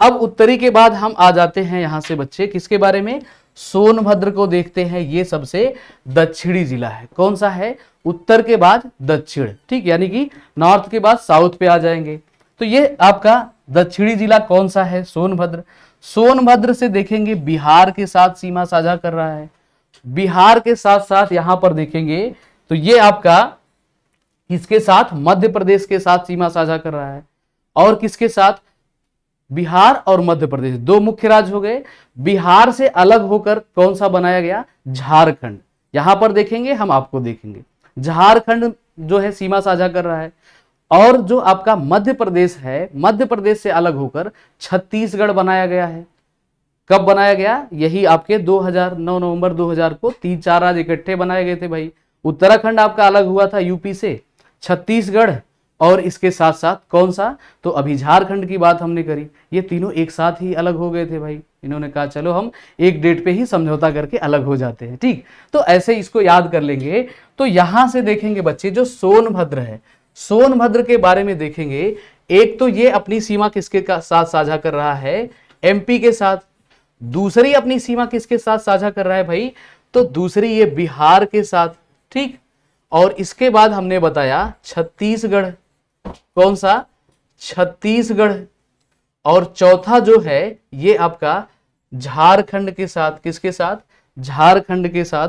अब उत्तरी के बाद हम आ जाते हैं यहां से बच्चे किसके बारे में, सोनभद्र को देखते हैं। ये सबसे दक्षिणी जिला है, कौन सा है? उत्तर के बाद दक्षिण। ठीक, यानी कि नॉर्थ के बाद साउथ पे आ जाएंगे। तो ये आपका दक्षिणी जिला कौन सा है? सोनभद्र। सोनभद्र से देखेंगे बिहार के साथ सीमा साझा कर रहा है। बिहार के साथ साथ यहां पर देखेंगे तो ये आपका किसके साथ, मध्य प्रदेश के साथ सीमा साझा कर रहा है। और किसके साथ? बिहार और मध्य प्रदेश, दो मुख्य राज्य हो गए। बिहार से अलग होकर कौन सा बनाया गया? झारखंड। यहां पर देखेंगे, हम आपको देखेंगे झारखंड जो है सीमा साझा कर रहा है। और जो आपका मध्य प्रदेश है, मध्य प्रदेश से अलग होकर छत्तीसगढ़ बनाया गया है। कब बनाया गया? यही आपके दो हजार नौ नवंबर दो हजार को तीन चार राज्य इकट्ठे बनाए गए थे भाई। उत्तराखंड आपका अलग हुआ था यूपी से, छत्तीसगढ़ और इसके साथ साथ कौन सा, तो अभी झारखंड की बात हमने करी। ये तीनों एक साथ ही अलग हो गए थे भाई, इन्होंने कहा चलो हम एक डेट पे ही समझौता करके अलग हो जाते हैं। ठीक, तो ऐसे इसको याद कर लेंगे। तो यहां से देखेंगे बच्चे जो सोनभद्र है, सोनभद्र के बारे में देखेंगे, एक तो ये अपनी सीमा किसके साथ साझा कर रहा है? एमपी के साथ। दूसरी अपनी सीमा किसके साथ साझा कर रहा है भाई? तो दूसरी ये बिहार के साथ। ठीक, और इसके बाद हमने बताया छत्तीसगढ़, कौन सा? छत्तीसगढ़। और चौथा जो है ये आपका झारखंड के साथ। किसके साथ? झारखंड के साथ।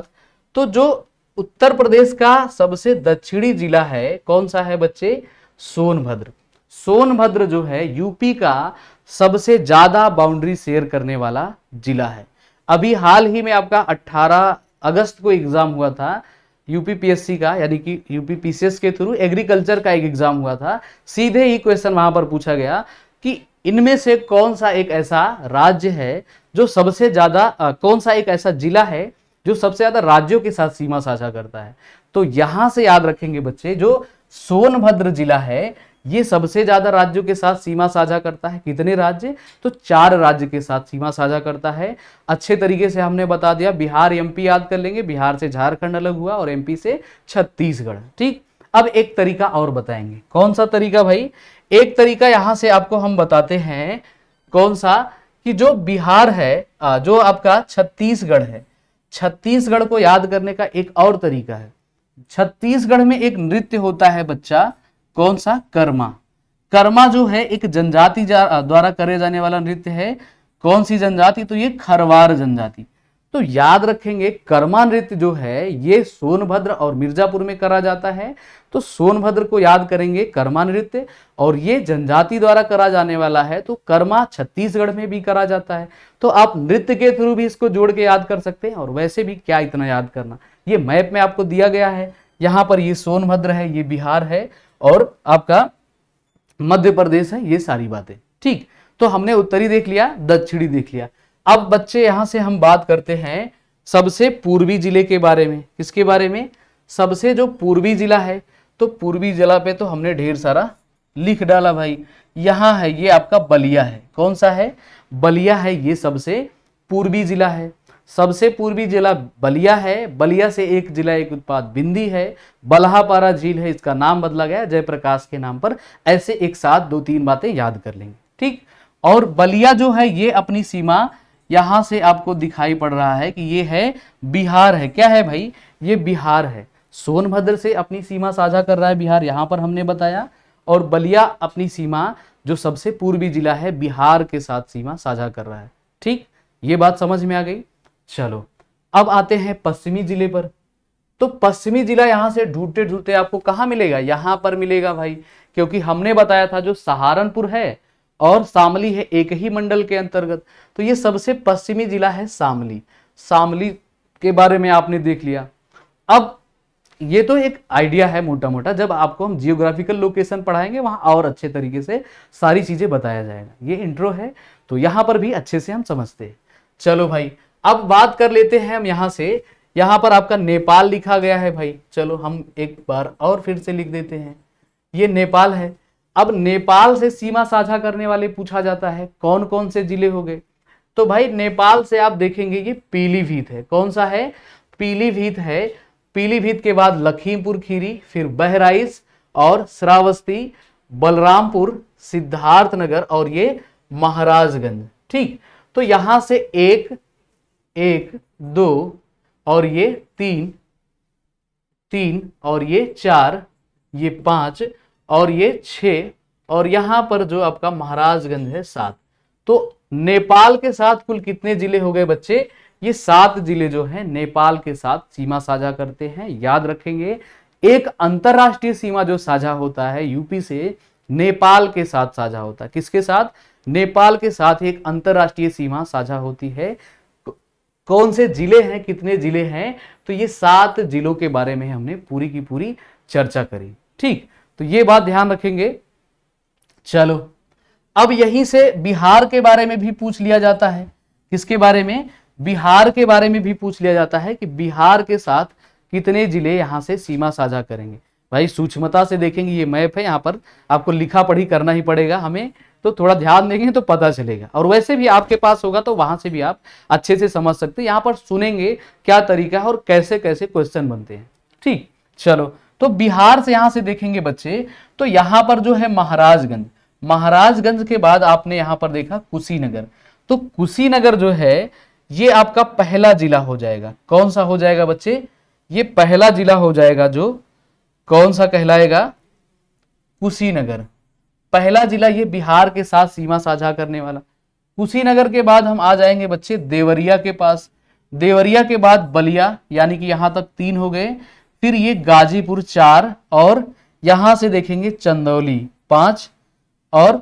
तो जो उत्तर प्रदेश का सबसे दक्षिणी जिला है कौन सा है बच्चे? सोनभद्र। सोनभद्र जो है यूपी का सबसे ज्यादा बाउंड्री शेयर करने वाला जिला है। अभी हाल ही में आपका अठारह अगस्त को एग्जाम हुआ था यूपी पीएससी का, यानी कि यूपी पीसीएस के थ्रू एग्रीकल्चर का एक एग्जाम हुआ था। सीधे ही क्वेश्चन वहां पर पूछा गया कि इनमें से कौन सा एक ऐसा राज्य है जो सबसे ज्यादा, कौन सा एक ऐसा जिला है जो सबसे ज्यादा राज्यों के साथ सीमा साझा करता है? तो यहां से याद रखेंगे बच्चे जो सोनभद्र जिला है ये सबसे ज्यादा राज्यों के साथ सीमा साझा करता है। कितने राज्य? तो चार राज्य के साथ सीमा साझा करता है। अच्छे तरीके से हमने बता दिया, बिहार एमपी याद कर लेंगे, बिहार से झारखंड अलग हुआ और एमपी से छत्तीसगढ़। ठीक, अब एक तरीका और बताएंगे, कौन सा तरीका भाई? एक तरीका यहां से आपको हम बताते हैं, कौन सा, कि जो बिहार है, जो आपका छत्तीसगढ़ है, छत्तीसगढ़ को याद करने का एक और तरीका है। छत्तीसगढ़ में एक नृत्य होता है बच्चा, कौन सा? कर्मा। कर्मा जो है एक जनजाति द्वारा करे जाने वाला नृत्य है। कौन सी जनजाति? तो ये खरवार जनजाति। तो याद रखेंगे कर्मा नृत्य जो है ये सोनभद्र और मिर्जापुर में करा जाता है। तो सोनभद्र को याद करेंगे कर्मा नृत्य, और ये जनजाति द्वारा करा जाने वाला है। तो कर्मा छत्तीसगढ़ में भी करा जाता है। तो आप नृत्य के थ्रू भी इसको जोड़ के याद कर सकते हैं। और वैसे भी क्या इतना याद करना, ये मैप में आपको दिया गया है। यहाँ पर ये सोनभद्र है, ये बिहार है और आपका मध्य प्रदेश है, ये सारी बातें। ठीक, तो हमने उत्तरी देख लिया, दक्षिणी देख लिया। अब बच्चे यहां से हम बात करते हैं सबसे पूर्वी जिले के बारे में। किसके बारे में? सबसे जो पूर्वी जिला है, तो पूर्वी जिला पे तो हमने ढेर सारा लिख डाला भाई। यहाँ है ये आपका बलिया है, कौन सा है? बलिया है, ये सबसे पूर्वी जिला है। सबसे पूर्वी जिला बलिया है। बलिया से एक जिला, एक उत्पाद बिंदी है। बल्हापारा झील है, इसका नाम बदला गया जयप्रकाश के नाम पर। ऐसे एक साथ दो तीन बातें याद कर लेंगे। ठीक, और बलिया जो है ये अपनी सीमा यहां से आपको दिखाई पड़ रहा है कि ये है बिहार है। क्या है भाई? ये बिहार है। सोनभद्र से अपनी सीमा साझा कर रहा है बिहार, यहाँ पर हमने बताया। और बलिया अपनी सीमा जो सबसे पूर्वी जिला है बिहार के साथ सीमा साझा कर रहा है। ठीक, ये बात समझ में आ गई। चलो अब आते हैं पश्चिमी जिले पर। तो पश्चिमी जिला यहाँ से ढूंढते ढूंढते आपको कहाँ मिलेगा? यहाँ पर मिलेगा भाई, क्योंकि हमने बताया था जो सहारनपुर है और शामली है एक ही मंडल के अंतर्गत, तो ये सबसे पश्चिमी जिला है शामली। शामली के बारे में आपने देख लिया। अब ये तो एक आइडिया है मोटा मोटा, जब आपको हम जियोग्राफिकल लोकेशन पढ़ाएंगे वहाँ और अच्छे तरीके से सारी चीज़ें बताया जाएगा। ये इंट्रो है तो यहाँ पर भी अच्छे से हम समझते हैं। चलो भाई अब बात कर लेते हैं हम यहाँ से, यहाँ पर आपका नेपाल लिखा गया है भाई। चलो हम एक बार और फिर से लिख देते हैं, ये नेपाल है। अब नेपाल से सीमा साझा करने वाले पूछा जाता है कौन कौन से जिले हो गए, तो भाई नेपाल से आप देखेंगे कि पीलीभीत है। कौन सा है? पीलीभीत है। पीलीभीत के बाद लखीमपुर खीरी, फिर बहराइच और श्रावस्ती, बलरामपुर, सिद्धार्थनगर और ये महाराजगंज। ठीक, तो यहां से एक एक दो और ये तीन तीन और ये चार, ये पांच और ये छः, और यहाँ पर जो आपका महाराजगंज है सात। तो नेपाल के साथ कुल कितने जिले हो गए बच्चे? ये सात जिले जो हैं नेपाल के साथ सीमा साझा करते हैं। याद रखेंगे एक अंतर्राष्ट्रीय सीमा जो साझा होता है यूपी से नेपाल के साथ साझा होता है। किसके साथ? नेपाल के साथ एक अंतर्राष्ट्रीय सीमा साझा होती है। कौन से जिले हैं, कितने जिले हैं, तो ये सात जिलों के बारे में हमने पूरी की पूरी चर्चा करी। ठीक, तो ये बात ध्यान रखेंगे। चलो अब यहीं से बिहार के बारे में भी पूछ लिया जाता है। किसके बारे में? बिहार के बारे में भी पूछ लिया जाता है कि बिहार के साथ कितने जिले यहाँ से सीमा साझा करेंगे। भाई सूक्ष्मता से देखेंगे, ये मैप है, यहाँ पर आपको लिखा पढ़ी करना ही पड़ेगा हमें, तो थोड़ा ध्यान देंगे तो पता चलेगा। और वैसे भी आपके पास होगा तो वहां से भी आप अच्छे से समझ सकते हैं। यहाँ पर सुनेंगे क्या तरीका है और कैसे कैसे क्वेश्चन बनते हैं। ठीक, चलो तो बिहार से यहां से देखेंगे बच्चे, तो यहां पर जो है महाराजगंज, महाराजगंज के बाद आपने यहां पर देखा कुशीनगर, तो कुशीनगर जो है ये आपका पहला जिला हो जाएगा। कौन सा हो जाएगा बच्चे? ये पहला जिला हो जाएगा जो कौन सा कहलाएगा? कुशीनगर पहला जिला, ये बिहार के साथ सीमा साझा करने वाला। कुशीनगर के बाद हम आ जाएंगे बच्चे देवरिया के पास। देवरिया के बाद बलिया, यानी कि यहां तक तीन हो गए, फिर ये गाजीपुर चार, और यहां से देखेंगे चंदौली पांच, और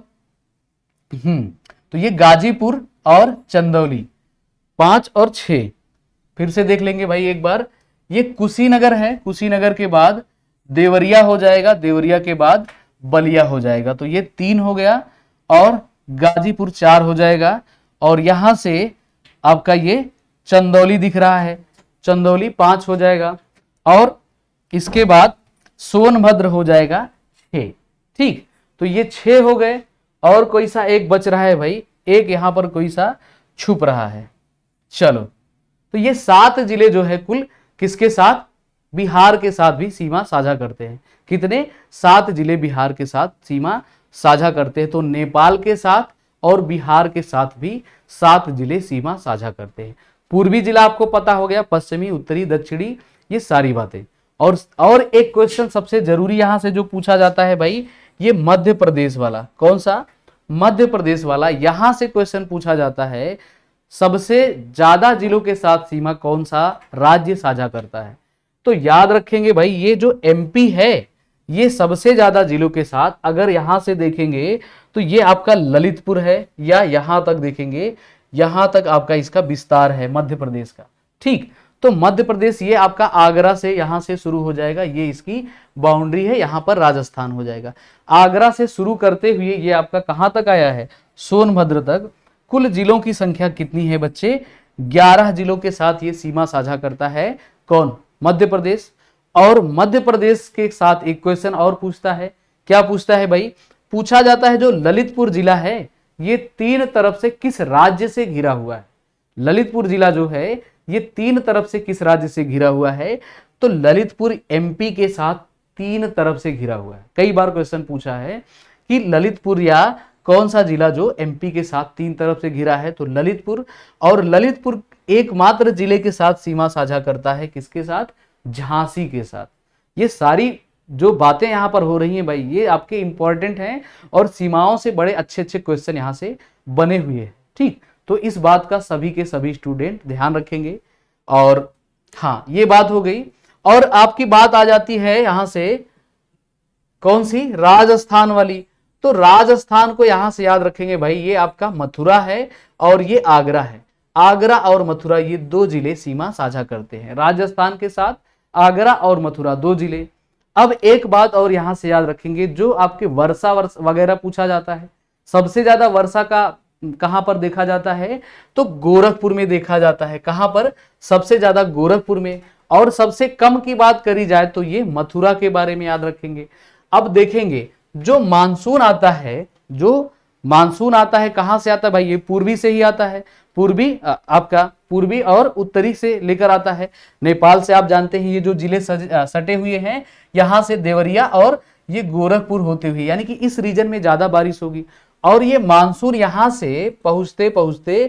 हम्म तो ये गाजीपुर और चंदौली पांच और छः। फिर से देख लेंगे भाई एक बार, ये कुशीनगर है, कुशीनगर के बाद देवरिया हो जाएगा, देवरिया के बाद बलिया हो जाएगा, तो ये तीन हो गया, और गाजीपुर चार हो जाएगा, और यहां से आपका ये चंदौली दिख रहा है, चंदौली पांच हो जाएगा, और इसके बाद सोनभद्र हो जाएगा छः। ठीक, तो ये छः हो गए, और कोई सा एक बच रहा है भाई, एक यहाँ पर कोई सा छुप रहा है। चलो तो ये सात जिले जो है कुल किसके साथ? बिहार के साथ भी सीमा साझा करते हैं। कितने? सात जिले बिहार के साथ सीमा साझा करते हैं। तो नेपाल के साथ और बिहार के साथ भी सात जिले सीमा साझा करते हैं। पूर्वी जिला आपको पता हो गया, पश्चिमी, उत्तरी, दक्षिणी, ये सारी बातें। और और एक क्वेश्चन सबसे जरूरी यहां से जो पूछा जाता है भाई, ये मध्य प्रदेश वाला। कौन सा? मध्य प्रदेश वाला। यहां से क्वेश्चन पूछा जाता है सबसे ज्यादा जिलों के साथ सीमा कौन सा राज्य साझा करता है। तो याद रखेंगे भाई ये जो एमपी है ये सबसे ज्यादा जिलों के साथ, अगर यहां से देखेंगे तो ये आपका ललितपुर है, या यहां तक देखेंगे, यहां तक आपका इसका विस्तार है मध्य प्रदेश का। ठीक, तो मध्य प्रदेश ये आपका आगरा से यहाँ से शुरू हो जाएगा, ये इसकी बाउंड्री है, यहाँ पर राजस्थान हो जाएगा। आगरा से शुरू करते हुए ये आपका कहाँ तक आया है? सोनभद्र तक। कुल जिलों की संख्या कितनी है बच्चे? ग्यारह जिलों के साथ ये सीमा साझा करता है। कौन? मध्य प्रदेश। और मध्य प्रदेश के साथ एक क्वेश्चन और पूछता है। क्या पूछता है भाई? पूछा जाता है जो ललितपुर जिला है ये तीन तरफ से किस राज्य से घिरा हुआ है। ललितपुर जिला जो है ये तीन तरफ से किस राज्य से घिरा हुआ है? तो ललितपुर एमपी के साथ तीन तरफ से घिरा हुआ है। कई बार क्वेश्चन पूछा है कि ललितपुर या कौन सा जिला जो एमपी के साथ तीन तरफ से घिरा है, तो ललितपुर। और ललितपुर एकमात्र जिले के साथ सीमा साझा करता है किसके साथ? झांसी के साथ। ये सारी जो बातें यहाँ पर हो रही हैं भाई ये आपके इम्पॉर्टेंट हैं और सीमाओं से बड़े अच्छे अच्छे क्वेश्चन यहाँ से बने हुए हैं। ठीक, तो इस बात का सभी के सभी स्टूडेंट ध्यान रखेंगे। और हाँ, ये बात हो गई। और आपकी बात आ जाती है यहाँ से कौन सी, राजस्थान वाली। तो राजस्थान को यहाँ से याद रखेंगे भाई, ये आपका मथुरा है और ये आगरा है। आगरा और मथुरा ये दो जिले सीमा साझा करते हैं, राजस्थान के साथ आगरा और मथुरा दो जिले। अब एक बात और यहाँ से याद रखेंगे, जो आपके वर्षा वर्ष वगैरह पूछा जाता है, सबसे ज्यादा वर्षा का कहाँ पर देखा जाता है, तो गोरखपुर में देखा जाता है। कहाँ पर? सबसे ज्यादा गोरखपुर में। और सबसे कम की बात करी जाए तो ये मथुरा के बारे में याद रखेंगे। अब देखेंगे जो मानसून आता है, जो मानसून आता है कहाँ से आता है भाई, ये पूर्वी से ही आता है, पूर्वी आपका पूर्वी और उत्तरी से लेकर आता है। नेपाल से आप जानते हैं ये जो जिले सटे हुए हैं, यहाँ से देवरिया और ये गोरखपुर होते हुए, यानी कि इस रीजन में ज्यादा बारिश होगी। और ये मानसून यहाँ से पहुँचते पहुँचते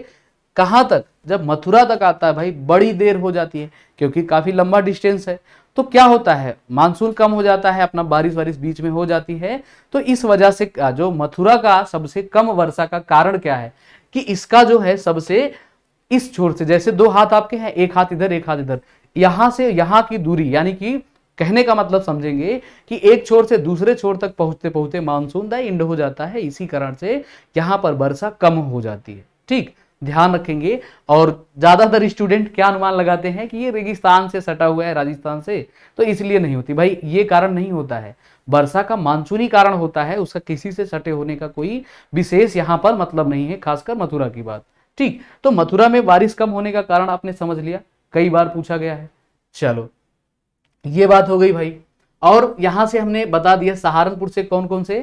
कहाँ तक, जब मथुरा तक आता है भाई बड़ी देर हो जाती है, क्योंकि काफी लंबा डिस्टेंस है। तो क्या होता है, मानसून कम हो जाता है अपना, बारिश बारिश बीच में हो जाती है। तो इस वजह से जो मथुरा का सबसे कम वर्षा का कारण क्या है, कि इसका जो है सबसे इस छोर से, जैसे दो हाथ आपके हैं, एक हाथ इधर एक हाथ इधर, यहां से यहाँ की दूरी, यानी कि कहने का मतलब समझेंगे कि एक छोर से दूसरे छोर तक पहुंचते पहुंचते मानसून द एंड हो जाता है। इसी कारण से यहाँ पर वर्षा कम हो जाती है। ठीक, ध्यान रखेंगे। और ज्यादातर स्टूडेंट क्या अनुमान लगाते हैं कि ये रेगिस्तान से सटा हुआ है, राजस्थान से, तो इसलिए नहीं होती। भाई ये कारण नहीं होता है, वर्षा का मानसूनी कारण होता है, उसका किसी से सटे होने का कोई विशेष यहाँ पर मतलब नहीं है, खासकर मथुरा की बात। ठीक, तो मथुरा में बारिश कम होने का कारण आपने समझ लिया, कई बार पूछा गया है। चलो ये बात हो गई भाई। और यहाँ से हमने बता दिया सहारनपुर से कौन कौन से,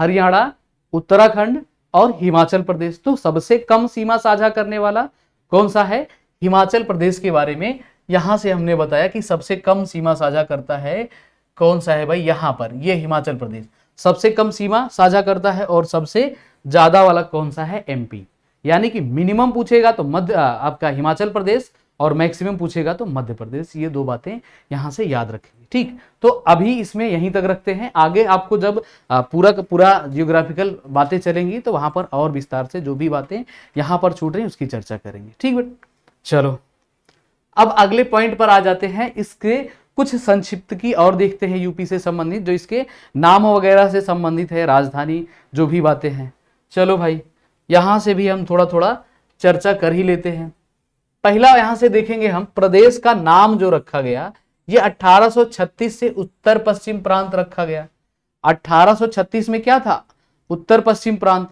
हरियाणा, उत्तराखंड और हिमाचल प्रदेश। तो सबसे कम सीमा साझा करने वाला कौन सा है, हिमाचल प्रदेश के बारे में यहाँ से हमने बताया कि सबसे कम सीमा साझा करता है कौन सा है भाई, यहाँ पर ये हिमाचल प्रदेश सबसे कम सीमा साझा करता है। और सबसे ज्यादा वाला कौन सा है, एमपी। यानी कि मिनिमम पूछेगा तो मध्य आपका हिमाचल प्रदेश और मैक्सिमम पूछेगा तो मध्य प्रदेश। ये दो बातें यहाँ से याद रखेंगे। ठीक, तो अभी इसमें यहीं तक रखते हैं। आगे आपको जब पूरा का पूरा जियोग्राफिकल बातें चलेंगी तो वहाँ पर और विस्तार से जो भी बातें यहाँ पर छूट रही हैं उसकी चर्चा करेंगे। ठीक है, चलो अब अगले पॉइंट पर आ जाते हैं। इसके कुछ संक्षिप्त की और देखते हैं, यूपी से संबंधित जो इसके नाम वगैरह से संबंधित है, राजधानी, जो भी बातें हैं। चलो भाई यहाँ से भी हम थोड़ा थोड़ा चर्चा कर ही लेते हैं। पहला यहाँ से देखेंगे हम, प्रदेश का नाम जो रखा गया ये अठारह सौ छत्तीस से उत्तर पश्चिम प्रांत रखा गया। अठारह सौ छत्तीस में क्या था, उत्तर पश्चिम प्रांत।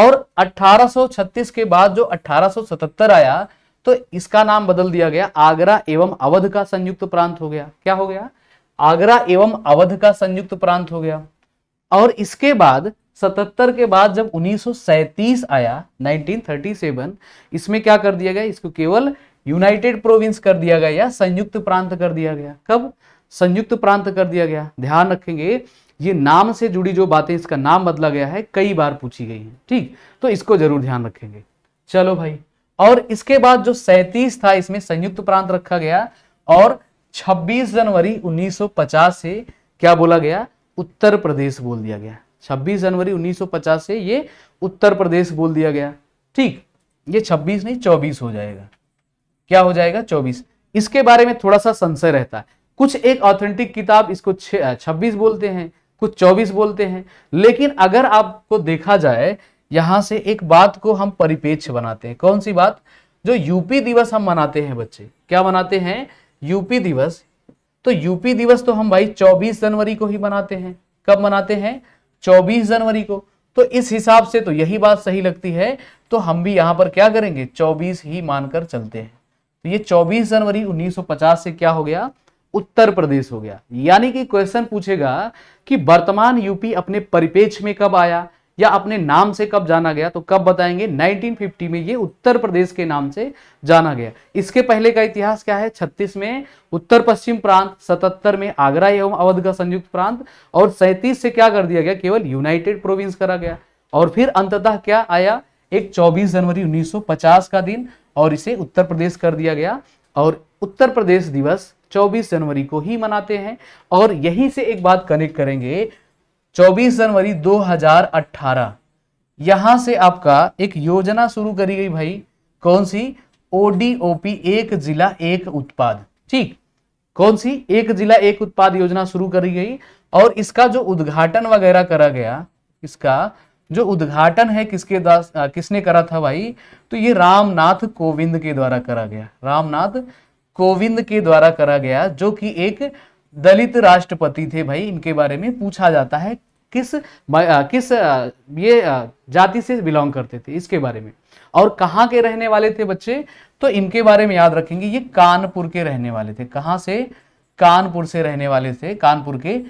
और अठारह सौ छत्तीस के बाद जो अठारह सौ सतहत्तर आया तो इसका नाम बदल दिया गया, आगरा एवं अवध का संयुक्त प्रांत हो गया। क्या हो गया, आगरा एवं अवध का संयुक्त प्रांत हो गया। और इसके बाद सतहत्तर के बाद जब उन्नीस सौ सैंतीस आया, उन्नीस सौ सैंतीस, इसमें क्या कर दिया गया, इसको केवल यूनाइटेड प्रोविंस कर दिया गया या संयुक्त प्रांत कर दिया गया। कब, संयुक्त प्रांत कर दिया गया। ध्यान रखेंगे ये नाम से जुड़ी जो बातें, इसका नाम बदला गया है, कई बार पूछी गई है। ठीक, तो इसको जरूर ध्यान रखेंगे। चलो भाई, और इसके बाद जो सैंतीस था इसमें संयुक्त प्रांत रखा गया। और छब्बीस जनवरी उन्नीस सौ पचास से क्या बोला गया, उत्तर प्रदेश बोल दिया गया। छब्बीस जनवरी उन्नीस सौ पचास से ये उत्तर प्रदेश बोल दिया गया। ठीक, ये छब्बीस नहीं चौबीस हो जाएगा। क्या हो जाएगा, चौबीस। इसके बारे में थोड़ा सा संशय रहता है, कुछ एक ऑथेंटिक किताब इसको छब्बीस बोलते हैं, कुछ चौबीस बोलते हैं। लेकिन अगर आपको देखा जाए यहाँ से एक बात को हम परिपेक्ष बनाते हैं। कौन सी बात, जो यूपी दिवस हम मनाते हैं बच्चे, क्या मनाते हैं, यूपी दिवस। तो यूपी दिवस तो हम भाई चौबीस जनवरी को ही मनाते हैं। कब मनाते हैं, चौबीस जनवरी को। तो इस हिसाब से तो यही बात सही लगती है, तो हम भी यहाँ पर क्या करेंगे, चौबीस ही मानकर चलते हैं। तो ये चौबीस जनवरी उन्नीस सौ पचास से क्या हो गया, उत्तर प्रदेश हो गया। यानी कि क्वेश्चन पूछेगा कि वर्तमान यूपी अपने परिपेक्ष में कब आया या अपने नाम से कब जाना गया, तो कब बताएंगे, उन्नीस सौ पचास में ये उत्तर प्रदेश के नाम से जाना गया। इसके पहले का इतिहास क्या है, छत्तीस में उत्तर पश्चिम प्रांत, सतहत्तर में आगरा एवं अवध का संयुक्त प्रांत, और सैंतीस से क्या कर दिया गया, केवल यूनाइटेड प्रोविंस करा गया। और फिर अंततः क्या आया, एक चौबीस जनवरी उन्नीस सौ पचास का दिन, और इसे उत्तर प्रदेश कर दिया गया। और उत्तर प्रदेश दिवस चौबीस जनवरी को ही मनाते हैं। और यहीं से एक बात कनेक्ट करेंगे, चौबीस जनवरी दो हज़ार अठारह यहां से आपका एक योजना शुरू करी गई भाई, कौन सी? ओडीओपी, एक जिला एक उत्पाद। ठीक, कौन सी? एक जिला एक उत्पाद योजना शुरू करी गई और इसका जो उद्घाटन वगैरह करा गया, इसका जो उद्घाटन है किसके दास आ, किसने करा था भाई? तो ये रामनाथ कोविंद के द्वारा करा गया, रामनाथ कोविंद के द्वारा करा गया, जो कि एक दलित राष्ट्रपति थे भाई। इनके बारे में पूछा जाता है किस आ, किस आ, ये आ, जाति से बिलोंग करते थे, इसके बारे में। और कहाँ के रहने वाले थे बच्चे? तो इनके बारे में याद रखेंगे, ये कानपुर के रहने वाले थे। कहाँ से? कानपुर से रहने वाले थे, कानपुर के।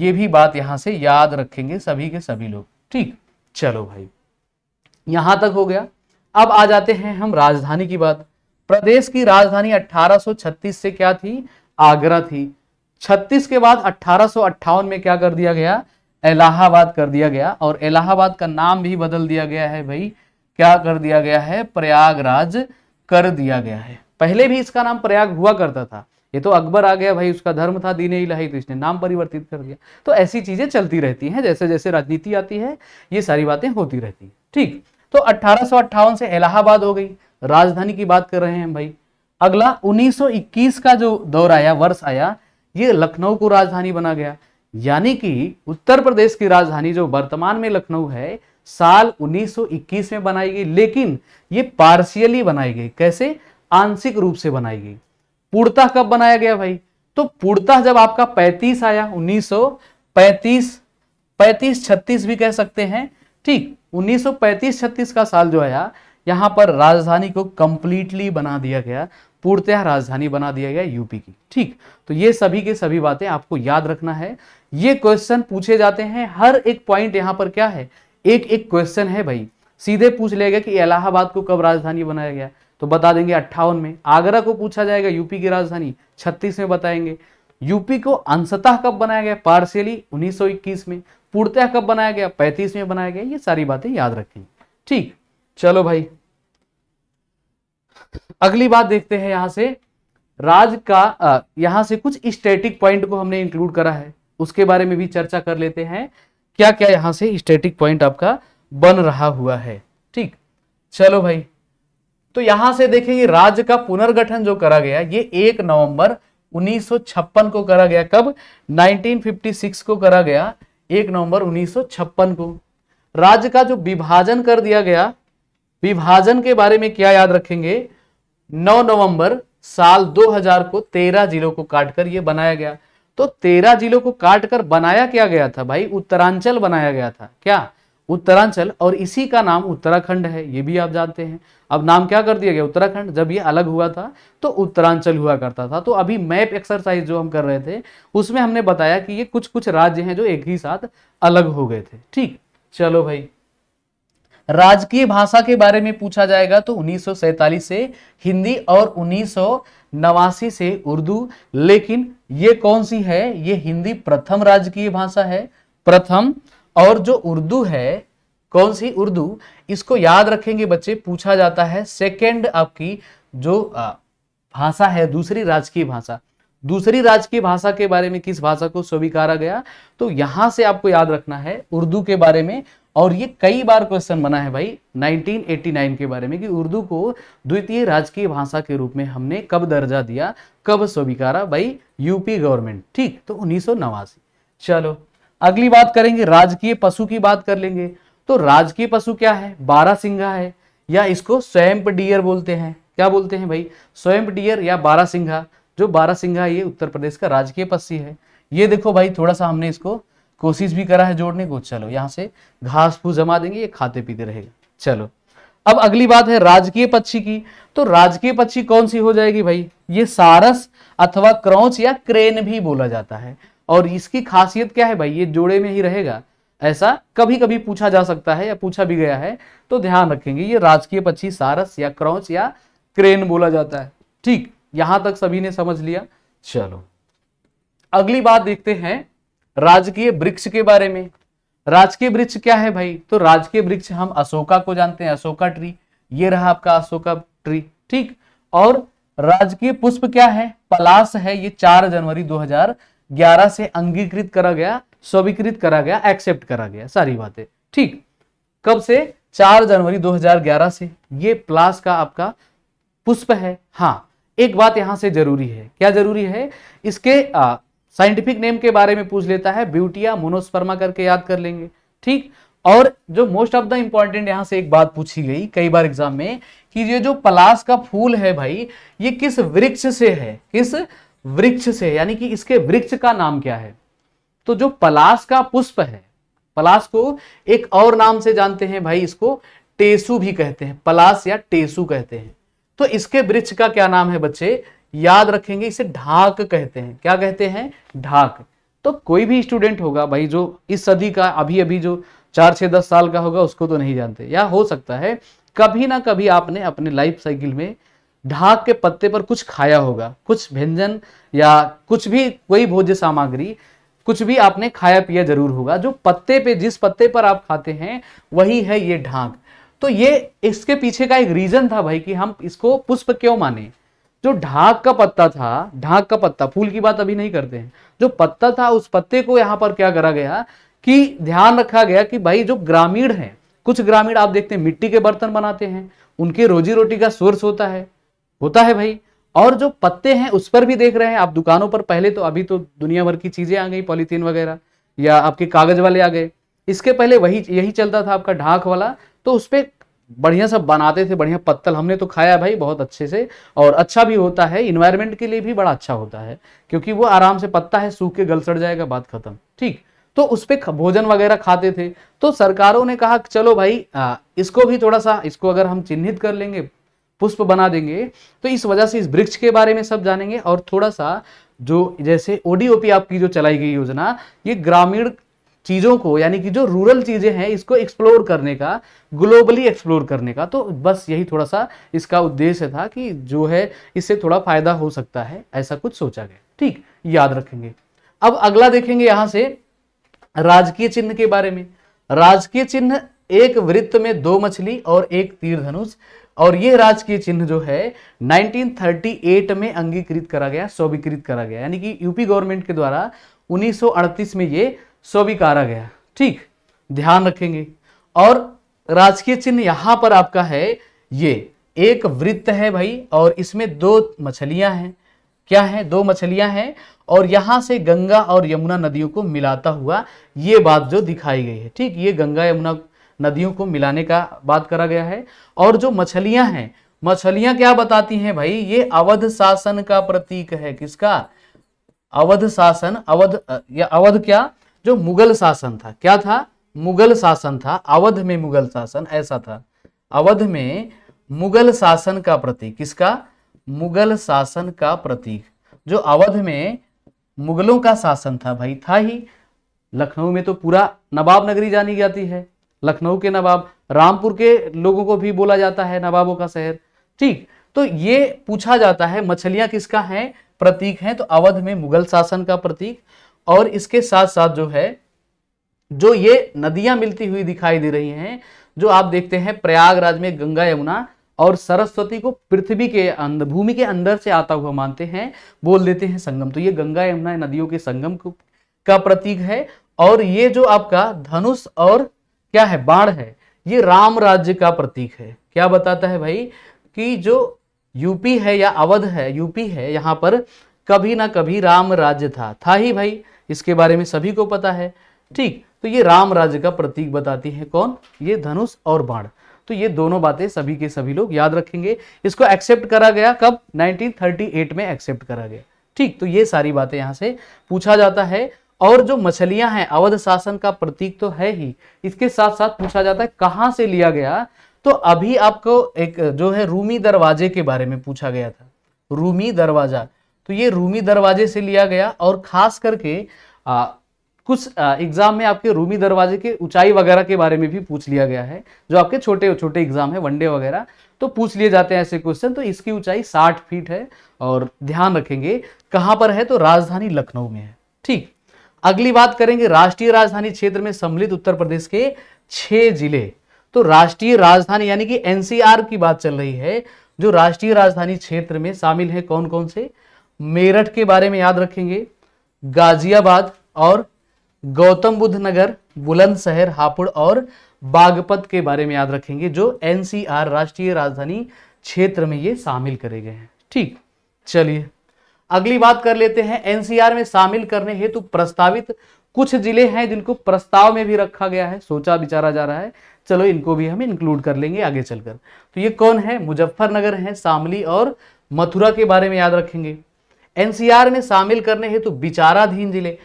ये भी बात यहाँ से याद रखेंगे सभी के सभी लोग। ठीक, चलो भाई यहां तक हो गया। अब आ जाते हैं हम राजधानी की बात। प्रदेश की राजधानी अठारह सौ छत्तीस से क्या थी? आगरा थी। छत्तीस के बाद अठारह सौ अट्ठावन में क्या कर दिया गया? इलाहाबाद कर दिया गया। और इलाहाबाद का नाम भी बदल दिया गया है भाई, क्या कर दिया गया है? प्रयागराज कर दिया गया है। पहले भी इसका नाम प्रयाग हुआ करता था, ये तो अकबर आ गया भाई, उसका धर्म था दीन इलाही, तो इसने नाम परिवर्तित कर दिया। तो ऐसी चीजें चलती रहती हैं, जैसे जैसे राजनीति आती है ये सारी बातें होती रहती हैं। ठीक, तो अट्ठारह सौ अट्ठावन से इलाहाबाद हो गई, राजधानी की बात कर रहे हैं भाई। अगला उन्नीस सौ इक्कीस का जो दौर आया, वर्ष आया, ये लखनऊ को राजधानी बना गया। यानी कि उत्तर प्रदेश की राजधानी जो वर्तमान में लखनऊ है, साल उन्नीस सौ इक्कीस में बनाई गई, लेकिन ये पार्शियली बनाई गई। कैसे? आंशिक रूप से बनाई गई। पूर्णतः कब बनाया गया भाई? तो पूर्णतः जब आपका पैंतीस आया, उन्नीस सौ पैंतीस, पैंतीस छत्तीस भी कह सकते हैं। ठीक, उन्नीस सौ पैंतीस छत्तीस का साल जो आया, यहां पर राजधानी को कंप्लीटली बना दिया गया, पूर्णतः राजधानी बना दिया गया यूपी की। ठीक, तो ये सभी के सभी बातें आपको याद रखना है। ये क्वेश्चन पूछे जाते हैं, हर एक पॉइंट यहाँ पर क्या है? एक एक क्वेश्चन है भाई। सीधे पूछ लेगा कि इलाहाबाद को कब राजधानी बनाया गया, तो बता देंगे अट्ठावन में। आगरा को पूछा जाएगा यूपी की राजधानी, छत्तीस में बताएंगे। यूपी को अंशतः कब बनाया गया? पार्शियली उन्नीस सौ इक्कीस में। पूर्णतः कब बनाया गया? पैंतीस में बनाया गया। ये सारी बातें याद रखेंगे। ठीक, चलो भाई अगली बात देखते हैं। यहां से राज्य का, यहां से कुछ स्टैटिक पॉइंट को हमने इंक्लूड करा है, उसके बारे में भी चर्चा कर लेते हैं, क्या क्या यहां से स्टैटिक पॉइंट आपका बन रहा हुआ है। ठीक, चलो भाई, तो यहां से देखेंगे राज्य का पुनर्गठन जो करा गया, ये एक नवंबर उन्नीस सौ छप्पन को करा गया। कब? उन्नीस सौ छप्पन को करा गया, एक नवंबर उन्नीस सौ छप्पन को। राज्य का जो विभाजन कर दिया गया, विभाजन के बारे में क्या याद रखेंगे? नौ नवंबर साल दो हज़ार को तेरह जिलों को काटकर ये बनाया गया। तो तेरह जिलों को काटकर बनाया क्या गया था भाई? उत्तरांचल बनाया गया था। क्या? उत्तरांचल। और इसी का नाम उत्तराखंड है, ये भी आप जानते हैं। अब नाम क्या कर दिया गया? उत्तराखंड। जब ये अलग हुआ था तो उत्तरांचल हुआ करता था। तो अभी मैप एक्सरसाइज जो हम कर रहे थे, उसमें हमने बताया कि ये कुछ कुछ राज्य हैं जो एक ही साथ अलग हो गए थे। ठीक, चलो भाई, राजकीय भाषा के बारे में पूछा जाएगा तो उन्नीस सौ सैतालीस से हिंदी और उन्नीस सौ नवासी से उर्दू। लेकिन ये कौन सी है? ये हिंदी प्रथम राजकीय भाषा है, प्रथम। और जो उर्दू है, कौन सी? उर्दू। इसको याद रखेंगे बच्चे, पूछा जाता है सेकंड आपकी जो भाषा है, दूसरी राजकीय भाषा। दूसरी राजकीय भाषा के बारे में किस भाषा को स्वीकारा गया? तो यहां से आपको याद रखना है उर्दू के बारे में। और ये कई बार क्वेश्चन बना है भाई उन्नीस सौ नवासी के बारे में कि उर्दू को द्वितीय राजकीय भाषा के रूप में हमने कब दर्जा दिया, कब स्वीकारा भाई यूपी गवर्नमेंट। ठीक, तो उन्नीस सौ नवासी। चलो अगली बात करेंगे, राजकीय पशु की बात कर लेंगे। तो राजकीय पशु क्या है? बारहसिंघा है, या इसको स्वैम्प डियर बोलते हैं। क्या बोलते हैं भाई? स्वैम्प डियर या बारहसिंघा। जो बारहसिंघा, ये उत्तर प्रदेश का राजकीय पक्षी है। ये देखो भाई, थोड़ा सा हमने इसको कोशिश भी करा है जोड़ने को। चलो यहाँ से घास फूस जमा देंगे, ये खाते पीते रहेगा। चलो अब अगली बात है राजकीय पक्षी की। तो राजकीय पक्षी कौन सी हो जाएगी भाई? ये सारस अथवा क्रौच या क्रेन भी बोला जाता है। और इसकी खासियत क्या है भाई? ये जोड़े में ही रहेगा, ऐसा कभी कभी पूछा जा सकता है या पूछा भी गया है, तो ध्यान रखेंगे। ये राजकीय पक्षी सारस या क्रौच या क्रेन बोला जाता है। ठीक, यहां तक सभी ने समझ लिया। चलो अगली बात देखते हैं राजकीय वृक्ष के बारे में। राजकीय वृक्ष क्या है भाई? तो राजकीय वृक्ष हम अशोका को जानते हैं, अशोका ट्री। ये रहा आपका अशोका ट्री। ठीक, और राजकीय पुष्प क्या है? पलाश है। ये चार जनवरी दो हजार ग्यारह से अंगीकृत करा गया, स्वीकृत करा गया, एक्सेप्ट करा गया, सारी बातें ठीक। कब से? चार जनवरी दो हजार ग्यारह से। ये पलाश का आपका पुष्प है। हाँ, एक बात यहां से जरूरी है। क्या जरूरी है? इसके साइंटिफिक नेम के बारे में पूछ लेता है, ब्यूटिया मोनोस्पर्मा करके याद कर लेंगे ठीक। और जो मोस्ट ऑफ द इंपॉर्टेंट यहाँ से एक बात पूछी गई कई बार एग्जाम में कि ये जो पलाश का फूल है भाई, ये किस वृक्ष से है? किस वृक्ष से, यानी कि इसके वृक्ष का नाम क्या है? तो जो पलाश का पुष्प है, पलाश को एक और नाम से जानते हैं भाई, इसको टेसु भी कहते हैं, पलाश या टेसु कहते हैं। तो इसके वृक्ष का क्या नाम है बच्चे? याद रखेंगे, इसे ढाक कहते हैं। क्या कहते हैं? ढाक। तो कोई भी स्टूडेंट होगा भाई जो इस सदी का अभी अभी जो चार से दस साल का होगा उसको तो नहीं जानते, या हो सकता है कभी ना कभी आपने अपने लाइफ साइकिल में ढाक के पत्ते पर कुछ खाया होगा, कुछ व्यंजन या कुछ भी कोई भोज्य सामग्री, कुछ भी आपने खाया पिया जरूर होगा। जो पत्ते पे, जिस पत्ते पर आप खाते हैं वही है ये ढाक। तो ये इसके पीछे का एक रीजन था भाई कि हम इसको पुष्प क्यों माने। जो ढाक का पत्ता था, ढाक का पत्ता, फूल की बात अभी नहीं करते हैं, जो पत्ता था उस पत्ते को यहाँ पर क्या करा गया कि ध्यान रखा गया कि भाई जो ग्रामीण हैं, कुछ ग्रामीण आप देखते हैं मिट्टी के बर्तन बनाते हैं, उनके रोजी रोटी का सोर्स होता है, होता है भाई। और जो पत्ते हैं उस पर भी देख रहे हैं आप दुकानों पर, पहले तो, अभी तो दुनिया भर की चीजें आ गई, पॉलीथीन वगैरह या आपके कागज वाले आ गए, इसके पहले वही यही चलता था आपका ढाक वाला। तो उस पर बढ़िया सब बनाते थे, बढ़िया पत्तल, हमने तो खाया भाई बहुत अच्छे से, और अच्छा भी होता है, इन्वायरमेंट के लिए भी बड़ा अच्छा होता है क्योंकि वो आराम से पत्ता है, सूख के गल सड़ जाएगा, बात खत्म ठीक। तो उस पर भोजन वगैरह खाते थे। तो सरकारों ने कहा चलो भाई आ, इसको भी थोड़ा सा, इसको अगर हम चिन्हित कर लेंगे, पुष्प बना देंगे, तो इस वजह से इस वृक्ष के बारे में सब जानेंगे। और थोड़ा सा जो जैसे ओडीओपी आपकी जो चलाई गई योजना, ये ग्रामीण चीज़ों को, यानी कि जो रूरल चीज़ें हैं, इसको एक्सप्लोर करने का, ग्लोबली एक्सप्लोर करने का, तो बस यही थोड़ा सा इसका उद्देश्य था कि जो है इससे थोड़ा फायदा हो सकता है, ऐसा कुछ सोचा गया ठीक, याद रखेंगे। अब अगला देखेंगे यहाँ से राजकीय चिन्ह के बारे में। राजकीय चिन्ह एक वृत्त में दो मछली और एक तीर धनुष, और ये राजकीय चिन्ह जो है उन्नीस सौ अड़तीस में अंगीकृत करा गया, स्वीकृत करा गया, यानी कि यूपी गवर्नमेंट के द्वारा उन्नीस सौ अड़तीस में ये स्वीकारा गया ठीक, ध्यान रखेंगे। और राजकीय चिन्ह यहाँ पर आपका है, ये एक वृत्त है भाई और इसमें दो मछलियां हैं। क्या है? दो मछलियां हैं, और यहाँ से गंगा और यमुना नदियों को मिलाता हुआ ये बात जो दिखाई गई है ठीक। ये गंगा यमुना नदियों को मिलाने का बात करा गया है। और जो मछलियां हैं, मछलियां क्या बताती हैं भाई? ये अवध शासन का प्रतीक है। किसका? अवध शासन। अवध या अवध क्या? जो मुगल शासन था। क्या था? मुगल शासन था। अवध में मुगल शासन ऐसा था। अवध में मुगल शासन का प्रतीक। किसका? मुगल शासन का प्रतीक। जो अवध में मुगलों का शासन था भाई, था ही। लखनऊ में तो पूरा नवाब नगरी जानी जाती है, लखनऊ के नवाब, रामपुर के लोगों को भी बोला जाता है नवाबों का शहर ठीक। तो ये पूछा जाता है मछलियां किसका है? प्रतीक है। तो अवध में मुगल शासन का प्रतीक। और इसके साथ साथ जो है, जो ये नदियां मिलती हुई दिखाई दे रही हैं, जो आप देखते हैं प्रयागराज में गंगा यमुना और सरस्वती को पृथ्वी के अंदर, भूमि के अंदर से आता हुआ मानते हैं, बोल देते हैं संगम। तो ये गंगा यमुना नदियों के संगम का प्रतीक है। और ये जो आपका धनुष और क्या है? बाण है। ये राम राज्य का प्रतीक है। क्या बताता है भाई? कि जो यूपी है या अवध है, यूपी है, यहाँ पर कभी ना कभी राम राज्य था, था ही भाई, इसके बारे में सभी को पता है ठीक। तो ये राम राज्य का प्रतीक बताती है कौन? ये धनुष और बाण। तो ये दोनों बातें सभी के सभी लोग याद रखेंगे। इसको एक्सेप्ट करा गया कब? उन्नीस सौ अड़तीस में एक्सेप्ट करा गया ठीक। तो ये सारी बातें यहाँ से पूछा जाता है। और जो मछलियां हैं अवध शासन का प्रतीक तो है ही, इसके साथ साथ पूछा जाता है कहाँ से लिया गया? तो अभी आपको एक जो है रूमी दरवाजे के बारे में पूछा गया था, रूमी दरवाजा। तो ये रूमी दरवाजे से लिया गया। और खास करके आ, कुछ एग्जाम में आपके रूमी दरवाजे के ऊंचाई वगैरह के बारे में भी पूछ लिया गया है, जो आपके छोटे छोटे एग्जाम है वनडे वगैरह, तो पूछ लिए जाते हैं ऐसे क्वेश्चन। तो इसकी ऊंचाई साठ फीट है। और ध्यान रखेंगे कहाँ पर है? तो राजधानी लखनऊ में है ठीक। अगली बात करेंगे राष्ट्रीय राजधानी क्षेत्र में सम्मिलित उत्तर प्रदेश के छह जिले। तो राष्ट्रीय राजधानी यानी कि एनसीआर की बात चल रही है, जो राष्ट्रीय राजधानी क्षेत्र में शामिल हैं। कौन कौन से? मेरठ के बारे में याद रखेंगे, गाजियाबाद और गौतम बुद्ध नगर, बुलंदशहर, हापुड़ और बागपत के बारे में याद रखेंगे, जो एनसीआर राष्ट्रीय राजधानी क्षेत्र में ये शामिल करे गए हैं। ठीक, चलिए अगली बात कर लेते हैं। एनसीआर में शामिल करने हेतु प्रस्तावित कुछ जिले हैं जिनको प्रस्ताव में भी रखा गया है, सोचा विचारा जा रहा है। चलो इनको भी हम इंक्लूड कर लेंगे आगे चलकर। तो ये कौन है? मुजफ्फरनगर है, शामली और मथुरा के बारे में याद रखेंगे। एनसीआर में शामिल करने हेतु विचाराधीन जिले,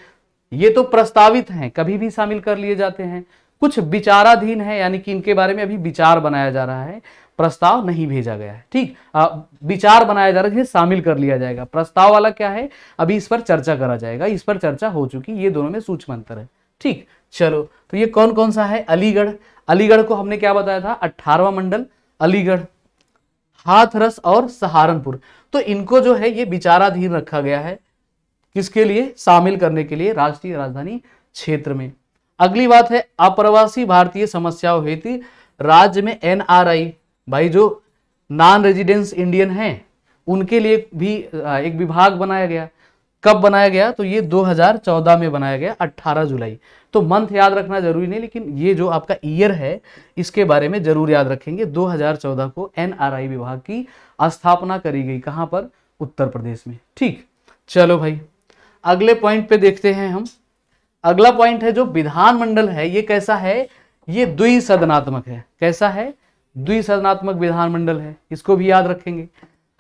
ये तो प्रस्तावित हैं, कभी भी शामिल कर लिए जाते हैं। कुछ विचाराधीन है, यानी कि इनके बारे में अभी विचार बनाया जा रहा है, प्रस्ताव नहीं भेजा गया है। ठीक, विचार बनाया जा रहा है, शामिल कर लिया जाएगा। प्रस्ताव वाला क्या है, अभी इस पर चर्चा करा जाएगा, इस पर चर्चा हो चुकी, ये दोनों में सूक्ष्म अंतर है। ठीक, चलो तो ये कौन कौन सा है? अलीगढ़, अलीगढ़ को हमने क्या बताया था? अठारहवां मंडल अलीगढ़, हाथरस और सहारनपुर। तो इनको जो है ये विचाराधीन रखा गया है, किसके लिए? शामिल करने के लिए राष्ट्रीय राजधानी क्षेत्र में। अगली बात है अप्रवासी भारतीय समस्याओं हेतु राज्य में एनआरआई, भाई जो नॉन रेजिडेंस इंडियन हैं उनके लिए भी एक विभाग बनाया गया। कब बनाया गया? तो ये दो हज़ार चौदह में बनाया गया, अठारह जुलाई। तो मंथ याद रखना जरूरी नहीं, लेकिन ये जो आपका ईयर है इसके बारे में जरूर याद रखेंगे। दो हज़ार चौदह को एनआरआई विभाग की स्थापना करी गई, कहां पर? उत्तर प्रदेश में। ठीक, चलो भाई अगले पॉइंट पे देखते हैं हम। अगला पॉइंट है जो विधानमंडल है, ये कैसा है? ये द्विसदनात्मक है। कैसा है? द्विसदनात्मक विधानमंडल है, इसको भी याद रखेंगे।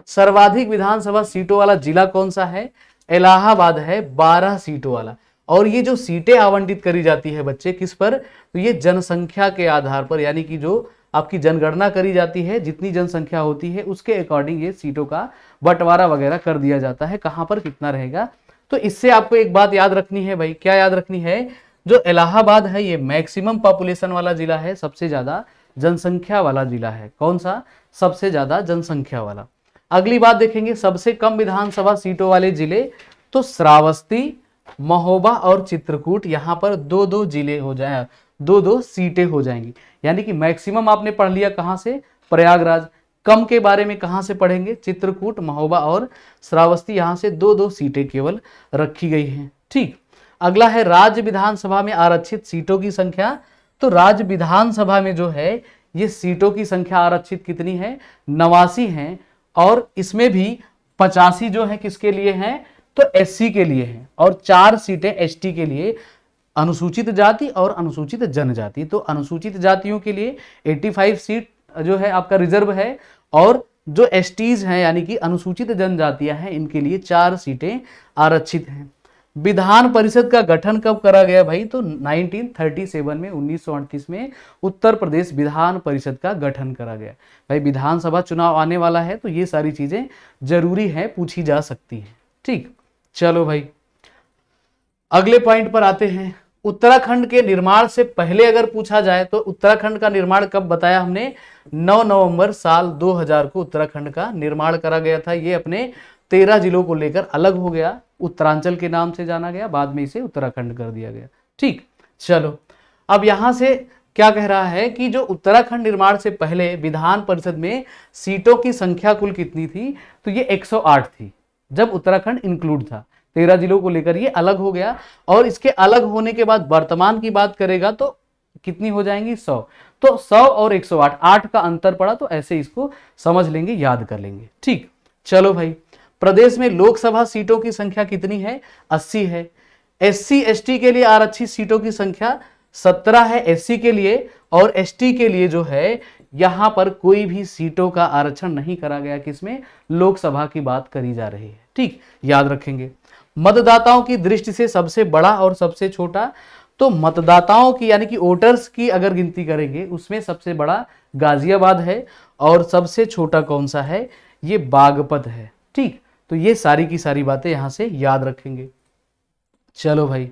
सर्वाधिक विधानसभा सीटों वाला जिला कौन सा है? इलाहाबाद है, बारह सीटों वाला। और ये जो सीटें आवंटित करी जाती है बच्चे, किस पर? तो ये जनसंख्या के आधार पर, यानी कि जो आपकी जनगणना करी जाती है, जितनी जनसंख्या होती है उसके अकॉर्डिंग ये सीटों का बंटवारा वगैरह कर दिया जाता है, कहाँ पर कितना रहेगा। तो इससे आपको एक बात याद रखनी है भाई, क्या याद रखनी है? जो इलाहाबाद है ये मैक्सिमम पॉपुलेशन वाला जिला है, सबसे ज्यादा जनसंख्या वाला जिला है। कौन सा? सबसे ज्यादा जनसंख्या वाला। अगली बात देखेंगे सबसे कम विधानसभा सीटों वाले जिले, तो श्रावस्ती, महोबा और चित्रकूट, यहाँ पर दो दो जिले हो जाए, दो दो सीटें हो जाएंगी। यानी कि मैक्सिमम आपने पढ़ लिया कहाँ से? प्रयागराज। कम के बारे में कहाँ से पढ़ेंगे? चित्रकूट, महोबा और श्रावस्ती, यहाँ से दो दो सीटें केवल रखी गई हैं। ठीक, अगला है राज्य विधानसभा में आरक्षित सीटों की संख्या। तो राज्य विधानसभा में जो है ये सीटों की संख्या आरक्षित कितनी है? नवासी हैं, और इसमें भी पचासी जो है किसके लिए हैं? तो एससी के लिए हैं, और चार सीटें एसटी के लिए, अनुसूचित जाति और अनुसूचित जनजाति। तो अनुसूचित जातियों के लिए पचासी सीट जो है आपका रिजर्व है, और जो एसटीज हैं यानी कि अनुसूचित जनजातियां हैं इनके लिए चार सीटें आरक्षित हैं। विधान परिषद का गठन कब करा गया भाई? तो उन्नीस सौ सैंतीस में, उन्नीस सौ अड़तीस में उत्तर प्रदेश विधान परिषद का गठन करा गया। भाई विधानसभा चुनाव आने वाला है तो ये सारी चीजें जरूरी हैं, पूछी जा सकती हैं। ठीक, चलो भाई अगले पॉइंट पर आते हैं। उत्तराखंड के निर्माण से पहले अगर पूछा जाए तो उत्तराखंड का निर्माण कब बताया हमने? नौ नवंबर साल दो हज़ार को उत्तराखंड का निर्माण करा गया था। ये अपने तेरह जिलों को लेकर अलग हो गया, उत्तरांचल के नाम से जाना गया, बाद में इसे उत्तराखंड कर दिया गया। ठीक, चलो अब यहाँ से क्या कह रहा है कि जो उत्तराखंड निर्माण से पहले विधान परिषद में सीटों की संख्या कुल कितनी थी? तो ये एक सौ आठ थी जब उत्तराखंड इंक्लूड था। तेरह जिलों को लेकर ये अलग हो गया, और इसके अलग होने के बाद वर्तमान की बात करेगा तो कितनी हो जाएंगी? सौ। तो सौ और एक सौ आठ, आठ का अंतर पड़ा, तो ऐसे इसको समझ लेंगे, याद कर लेंगे। ठीक, चलो भाई प्रदेश में लोकसभा सीटों की संख्या कितनी है? अस्सी है। एससी एसटी के लिए आरक्षित सीटों की संख्या सत्रह है एससी के लिए, और एसटी के लिए जो है यहाँ पर कोई भी सीटों का आरक्षण नहीं करा गया, किसमें? लोकसभा की बात करी जा रही है। ठीक, याद रखेंगे। मतदाताओं की दृष्टि से सबसे बड़ा और सबसे छोटा, तो मतदाताओं की यानी कि वोटर्स की अगर गिनती करेंगे उसमें सबसे बड़ा गाजियाबाद है, और सबसे छोटा कौन सा है? ये बागपत है। ठीक, तो ये सारी की सारी बातें यहां से याद रखेंगे। चलो भाई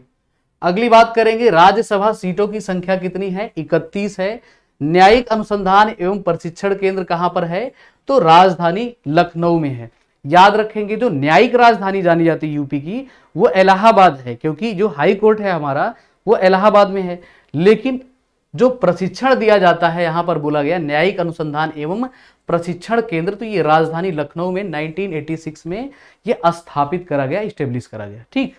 अगली बात करेंगे, राज्यसभा सीटों की संख्या कितनी है? इकतीस है। न्यायिक अनुसंधान एवं प्रशिक्षण केंद्र कहां पर है? तो राजधानी लखनऊ में है। याद रखेंगे जो न्यायिक राजधानी जानी जाती है यूपी की वो इलाहाबाद है, क्योंकि जो हाई कोर्ट है हमारा वो इलाहाबाद में है, लेकिन जो प्रशिक्षण दिया जाता है यहाँ पर बोला गया न्यायिक अनुसंधान एवं प्रशिक्षण केंद्र, तो ये राजधानी लखनऊ में नाइनटीन एटी सिक्स में ये स्थापित करा गया, स्टेब्लिश करा गया। ठीक,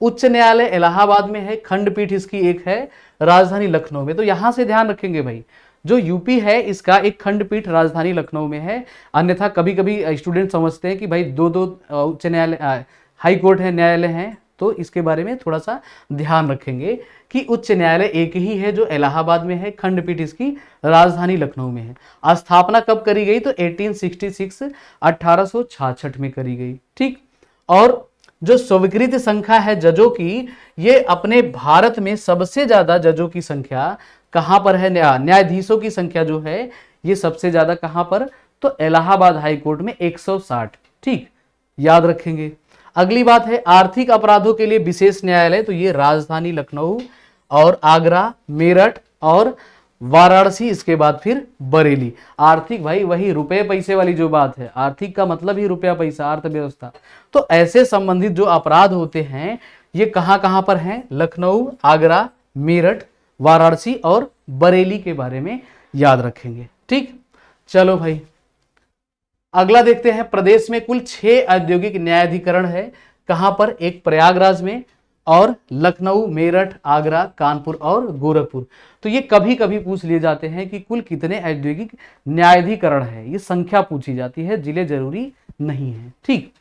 उच्च न्यायालय इलाहाबाद में है, खंडपीठ इसकी एक है राजधानी लखनऊ में। तो यहाँ से ध्यान रखेंगे भाई, जो यूपी है इसका एक खंडपीठ राजधानी लखनऊ में है, अन्यथा कभी कभी स्टूडेंट समझते हैं कि भाई दो दो उच्च न्यायालय, हाई कोर्ट है, न्यायालय हैं, तो इसके बारे में थोड़ा सा ध्यान रखेंगे कि उच्च न्यायालय एक ही है जो इलाहाबाद में है, खंडपीठ इसकी राजधानी लखनऊ में है। स्थापना कब करी गई, तो अठारह सौ छियासठ अठारह सौ छियासठ में करी गई। ठीक, और जो स्वीकृत संख्या है जजों की, ये अपने भारत में सबसे ज्यादा जजों की संख्या कहाँ पर है, न्यायाधीशों की संख्या जो है ये सबसे ज्यादा कहाँ पर, तो इलाहाबाद हाईकोर्ट में एक सौ साठ। ठीक, याद रखेंगे। अगली बात है आर्थिक अपराधों के लिए विशेष न्यायालय, तो ये राजधानी लखनऊ और आगरा, मेरठ और वाराणसी, इसके बाद फिर बरेली। आर्थिक भाई वही रुपए पैसे वाली जो बात है, आर्थिक का मतलब ही रुपया पैसा, अर्थव्यवस्था। तो ऐसे संबंधित जो अपराध होते हैं ये कहाँ कहाँ पर हैं, लखनऊ, आगरा, मेरठ, वाराणसी और बरेली के बारे में याद रखेंगे। ठीक, चलो भाई अगला देखते हैं। प्रदेश में कुल छह औद्योगिक न्यायाधिकरण है, कहां पर, एक प्रयागराज में और लखनऊ, मेरठ, आगरा, कानपुर और गोरखपुर। तो ये कभी कभी पूछ लिए जाते हैं कि कुल कितने औद्योगिक न्यायाधिकरण है, ये संख्या पूछी जाती है, जिले जरूरी नहीं है। ठीक,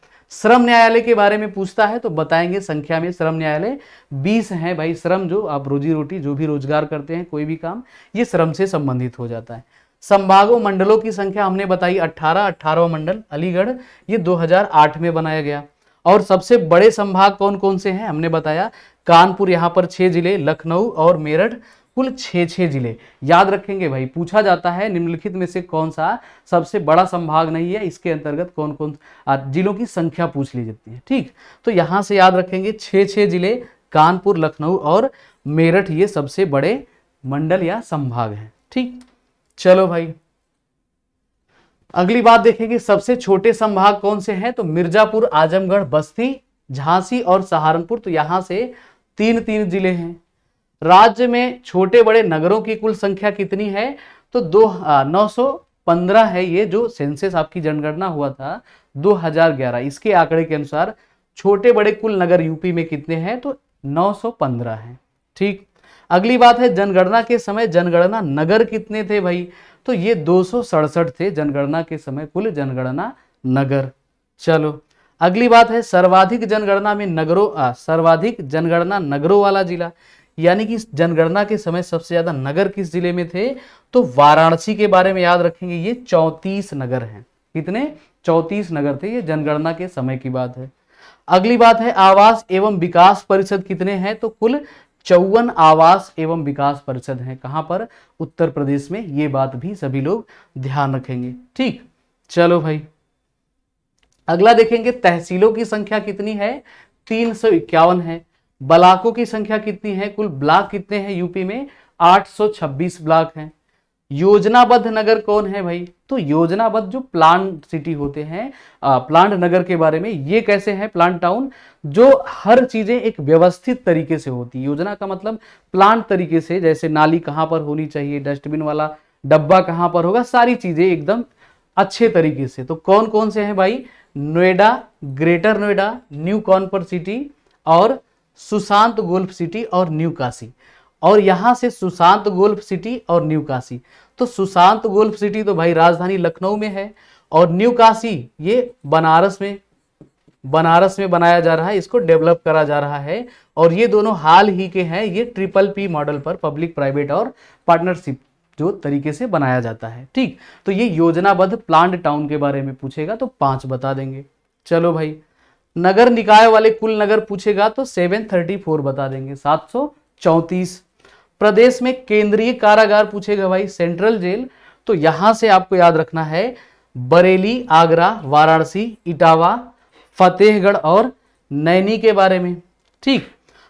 श्रम न्यायालय के बारे में पूछता है तो बताएंगे संख्या में, श्रम न्यायालय बीस हैं भाई। श्रम जो आप रोजी रोटी, जो भी रोजगार करते हैं, कोई भी काम, ये श्रम से संबंधित हो जाता है। संभागों मंडलों की संख्या हमने बताई अठारह, अठारहवां मंडल अलीगढ़ ये दो हज़ार आठ में बनाया गया। और सबसे बड़े संभाग कौन कौन से हैं हमने बताया, कानपुर यहाँ पर छः जिले, लखनऊ और मेरठ कुल छः छः जिले। याद रखेंगे भाई, पूछा जाता है निम्नलिखित में से कौन सा सबसे बड़ा संभाग नहीं है, इसके अंतर्गत कौन कौन जिलों की संख्या पूछ ली जाती है। ठीक, तो यहाँ से याद रखेंगे छः छः जिले, कानपुर, लखनऊ और मेरठ ये सबसे बड़े मंडल या संभाग हैं। ठीक, चलो भाई अगली बात देखेंगे, सबसे छोटे संभाग कौन से हैं, तो मिर्जापुर, आजमगढ़, बस्ती, झांसी और सहारनपुर। तो यहां से तीन तीन जिले हैं। राज्य में छोटे बड़े नगरों की कुल संख्या कितनी है, तो दो नौ सौ पंद्रह है, ये जो सेंसेस आपकी जनगणना हुआ था दो हज़ार ग्यारह, इसके आंकड़े के अनुसार छोटे बड़े कुल नगर यूपी में कितने हैं, तो नौ सौ पंद्रह है। ठीक, अगली बात है जनगणना के समय जनगणना नगर कितने थे भाई, तो ये दो सौ सड़सठ थे जनगणना के समय कुल जनगणना नगर। चलो अगली बात है सर्वाधिक जनगणना में नगरों आ, सर्वाधिक जनगणना नगरों वाला जिला, यानी कि जनगणना के समय सबसे ज्यादा नगर किस जिले में थे, तो वाराणसी के बारे में याद रखेंगे, ये चौंतीस नगर हैं। कितने, चौंतीस नगर थे, ये जनगणना के समय की बात है। अगली बात है आवास एवं विकास परिषद कितने हैं, तो कुल चौवन आवास एवं विकास परिषद है, कहां पर, उत्तर प्रदेश में। ये बात भी सभी लोग ध्यान रखेंगे। ठीक, चलो भाई अगला देखेंगे तहसीलों की संख्या कितनी है, तीन सौ इक्यावन है। ब्लॉकों की संख्या कितनी है, कुल ब्लॉक कितने हैं यूपी में, आठ सौ छब्बीस ब्लॉक हैं। योजनाबद्ध नगर कौन है भाई, तो योजनाबद्ध जो प्लान सिटी होते हैं, प्लांट नगर के बारे में, ये कैसे हैं प्लांट टाउन, जो हर चीजें एक व्यवस्थित तरीके से होती है। योजना का मतलब प्लांट तरीके से, जैसे नाली कहाँ पर होनी चाहिए, डस्टबिन वाला डब्बा कहाँ पर होगा, सारी चीजें एकदम अच्छे तरीके से। तो कौन कौन से हैं भाई, Noida, greater Noida, new Kanpur city और सुशांत गोल्फ सिटी और न्यू काशी। और यहाँ से सुशांत गोल्फ सिटी और न्यू काशी, तो सुशांत गोल्फ सिटी तो भाई राजधानी लखनऊ में है और न्यू काशी ये बनारस में, बनारस में बनाया जा रहा है, इसको डेवलप करा जा रहा है। और ये दोनों हाल ही के हैं, ये ट्रिपल पी मॉडल पर, पब्लिक प्राइवेट और पार्टनरशिप जो तरीके से बनाया जाता है। ठीक, तो ये योजनाबद्ध प्लांट टाउन के बारे में पूछेगा तो पाँच बता देंगे। चलो भाई नगर निकाय वाले कुल नगर पूछेगा तो सेवन थर्टी फोर बता देंगे, सात सौ चौंतीस। प्रदेश में केंद्रीय कारागार पूछेगा भाई, सेंट्रल जेल, तो यहां से आपको याद रखना है बरेली, आगरा, वाराणसी, इटावा, फतेहगढ़ और नैनी के बारे में। ठीक,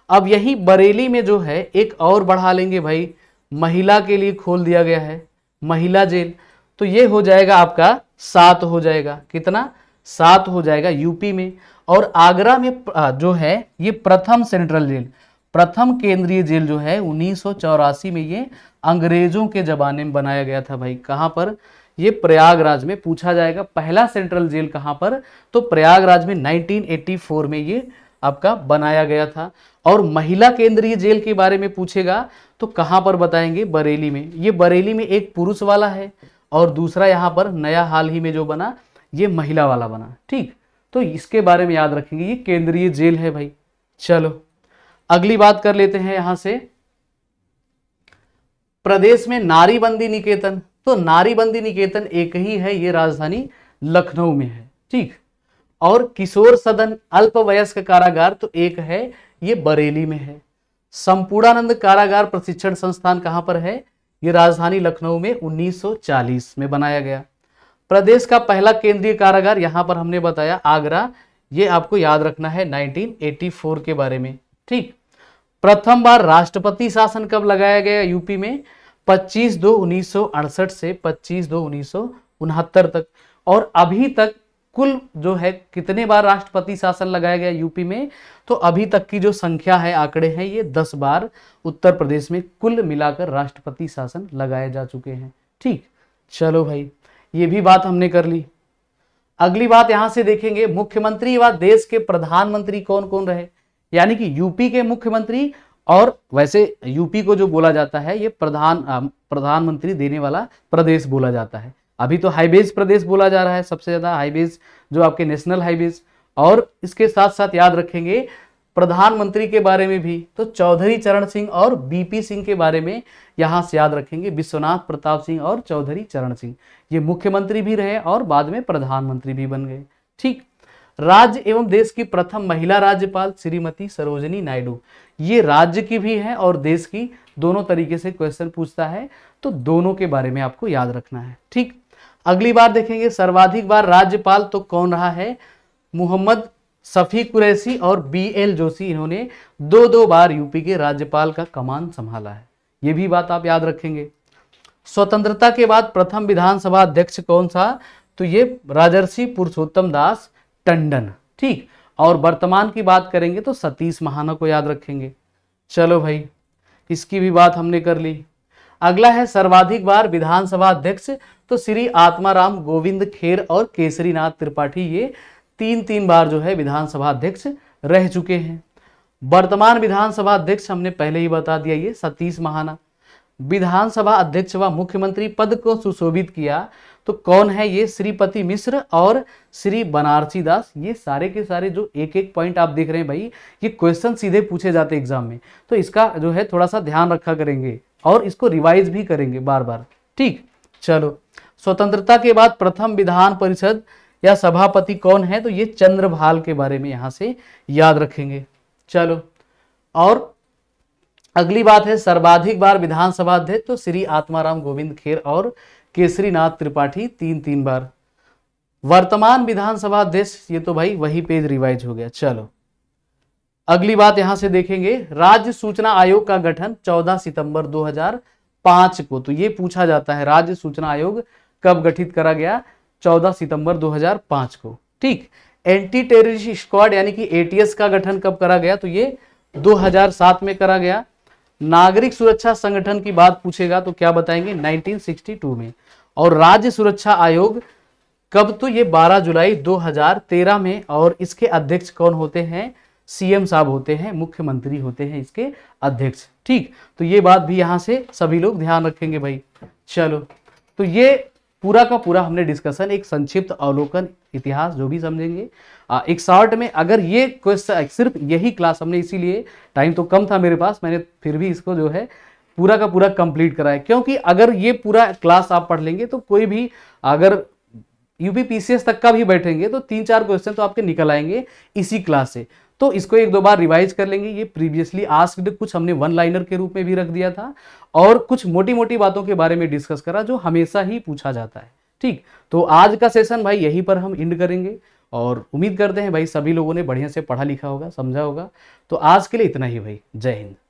अब यही बरेली में जो है एक और बढ़ा लेंगे भाई, महिला के लिए खोल दिया गया है महिला जेल, तो ये हो जाएगा आपका सात हो जाएगा, कितना, सात हो जाएगा यूपी में। और आगरा में जो है ये प्रथम सेंट्रल जेल, प्रथम केंद्रीय जेल जो है उन्नीस सौ चौरासी में ये अंग्रेजों के जमाने में बनाया गया था भाई। कहाँ पर? ये प्रयागराज में। पूछा जाएगा पहला सेंट्रल जेल कहाँ पर, तो प्रयागराज में नाइनटीन एटी फोर में ये आपका बनाया गया था। और महिला केंद्रीय जेल के बारे में पूछेगा तो कहाँ पर बताएंगे, बरेली में। ये बरेली में एक पुरुष वाला है और दूसरा यहाँ पर नया हाल ही में जो बना ये महिला वाला बना। ठीक, तो इसके बारे में याद रखेंगे, ये केंद्रीय जेल है भाई। चलो अगली बात कर लेते हैं यहाँ से, प्रदेश में नारीबंदी निकेतन। तो नारीबंदी निकेतन एक ही है, ये राजधानी लखनऊ में है। ठीक, और किशोर सदन अल्पवयस्क कारागार तो एक है, ये बरेली में है। संपूर्णानंद कारागार प्रशिक्षण संस्थान कहाँ पर है, ये राजधानी लखनऊ में उन्नीस सौ चालीस में बनाया गया। प्रदेश का पहला केंद्रीय कारागार यहाँ पर हमने बताया आगरा, ये आपको याद रखना है नाइनटीन एटी फोर के बारे में। ठीक, प्रथम बार राष्ट्रपति शासन कब लगाया गया यूपी में, पच्चीस दो उन्नीस सौ अड़सठ से पच्चीस दो उन्नीस सौ उनहत्तर तक। और अभी तक कुल जो है कितने बार राष्ट्रपति शासन लगाया गया यूपी में, तो अभी तक की जो संख्या है, आंकड़े हैं, ये दस बार उत्तर प्रदेश में कुल मिलाकर राष्ट्रपति शासन लगाए जा चुके हैं। ठीक, चलो भाई ये भी बात हमने कर ली। अगली बात यहाँ से देखेंगे, मुख्यमंत्री व देश के प्रधानमंत्री कौन कौन रहे, यानी कि यूपी के मुख्यमंत्री, और वैसे यूपी को जो बोला जाता है ये प्रधान प्रधानमंत्री देने वाला प्रदेश बोला जाता है। अभी तो हाईवेज प्रदेश बोला जा रहा है सबसे ज्यादा, हाईवेज जो आपके नेशनल हाईवेज। और इसके साथ साथ याद रखेंगे प्रधानमंत्री के बारे में भी, तो चौधरी चरण सिंह और बीपी सिंह के बारे में यहाँ से याद रखेंगे, विश्वनाथ प्रताप सिंह और चौधरी चरण सिंह, ये मुख्यमंत्री भी रहे और बाद में प्रधानमंत्री भी बन गए। ठीक, राज्य एवं देश की प्रथम महिला राज्यपाल श्रीमती सरोजिनी नायडू, ये राज्य की भी है और देश की, दोनों तरीके से क्वेश्चन पूछता है, तो दोनों के बारे में आपको याद रखना है। ठीक, अगली बार देखेंगे सर्वाधिक बार राज्यपाल तो कौन रहा है, मोहम्मद शफी कुरैशी और बी एल जोशी, इन्होंने दो दो बार यूपी के राज्यपाल का कमान संभाला है, ये भी बात आप याद रखेंगे। स्वतंत्रता के बाद प्रथम विधानसभा अध्यक्ष कौन सा, तो ये राजर्षि पुरुषोत्तम दास टंडन। ठीक, और वर्तमान की बात करेंगे तो सतीश महाना को याद रखेंगे। चलो भाई इसकी भी बात हमने कर ली। अगला है सर्वाधिक बार विधानसभा अध्यक्ष, तो श्री आत्माराम गोविंद खेर और केसरीनाथ त्रिपाठी, ये तीन तीन बार जो है विधानसभा अध्यक्ष रह चुके हैं। वर्तमान विधानसभा अध्यक्ष हमने पहले ही बता दिया, ये सतीश महाना। विधानसभा अध्यक्ष व मुख्यमंत्री पद को सुशोभित किया तो कौन है, ये श्रीपति मिश्र और श्री बनारसी दास, ये सारे के सारे जो एक एक पॉइंट आप देख रहे हैं भाई, ये क्वेश्चन सीधे पूछे जाते एग्जाम में, तो इसका जो है थोड़ा सा ध्यान रखा करेंगे और इसको रिवाइज भी करेंगे बार बार। ठीक, चलो स्वतंत्रता के बाद प्रथम विधान परिषद या सभापति कौन है, तो ये चंद्रभाल के बारे में यहाँ से याद रखेंगे। चलो, और अगली बात है सर्वाधिक बार विधानसभा अध्यक्ष, तो श्री आत्माराम गोविंद खेर और केसरीनाथ त्रिपाठी, तीन तीन बार। वर्तमान विधानसभा अध्यक्ष, ये तो भाई वही पेज रिवाइज हो गया। चलो अगली बात यहां से देखेंगे, राज्य सूचना आयोग का गठन चौदह सितंबर दो हज़ार पाँच को, तो ये पूछा जाता है राज्य सूचना आयोग कब गठित करा गया, चौदह सितंबर दो हज़ार पाँच को। ठीक, एंटी टेररिस्ट स्क्वाड यानी कि एटीएस का गठन कब करा गया, तो ये दो हज़ार सात में करा गया। नागरिक सुरक्षा संगठन की बात पूछेगा तो क्या बताएंगे, नाइनटीन सिक्सटी टू में। और राज्य सुरक्षा आयोग कब, तो ये बारह जुलाई दो हज़ार तेरह में, और इसके अध्यक्ष कौन होते हैं, सीएम साहब होते हैं, मुख्यमंत्री होते हैं इसके अध्यक्ष। ठीक, तो ये बात भी यहाँ से सभी लोग ध्यान रखेंगे भाई। चलो, तो ये पूरा का पूरा हमने डिस्कशन, एक संक्षिप्त अवलोकन, इतिहास जो भी समझेंगे एक शॉर्ट में। अगर ये क्वेश्चन, सिर्फ यही क्लास हमने, इसीलिए टाइम तो कम था मेरे पास, मैंने फिर भी इसको जो है पूरा का पूरा कंप्लीट कराया, क्योंकि अगर ये पूरा क्लास आप पढ़ लेंगे तो कोई भी, अगर यूपी पीसीएस तक का भी बैठेंगे तो तीन चार क्वेश्चन तो आपके निकल आएंगे इसी क्लास से, तो इसको एक दो बार रिवाइज कर लेंगे। ये प्रीवियसली आस्क्ड कुछ हमने वन लाइनर के रूप में भी रख दिया था, और कुछ मोटी मोटी बातों के बारे में डिस्कस करा जो हमेशा ही पूछा जाता है। ठीक, तो आज का सेशन भाई यहीं पर हम एंड करेंगे, और उम्मीद करते हैं भाई सभी लोगों ने बढ़िया से पढ़ा लिखा होगा, समझा होगा। तो आज के लिए इतना ही भाई, जय हिंद।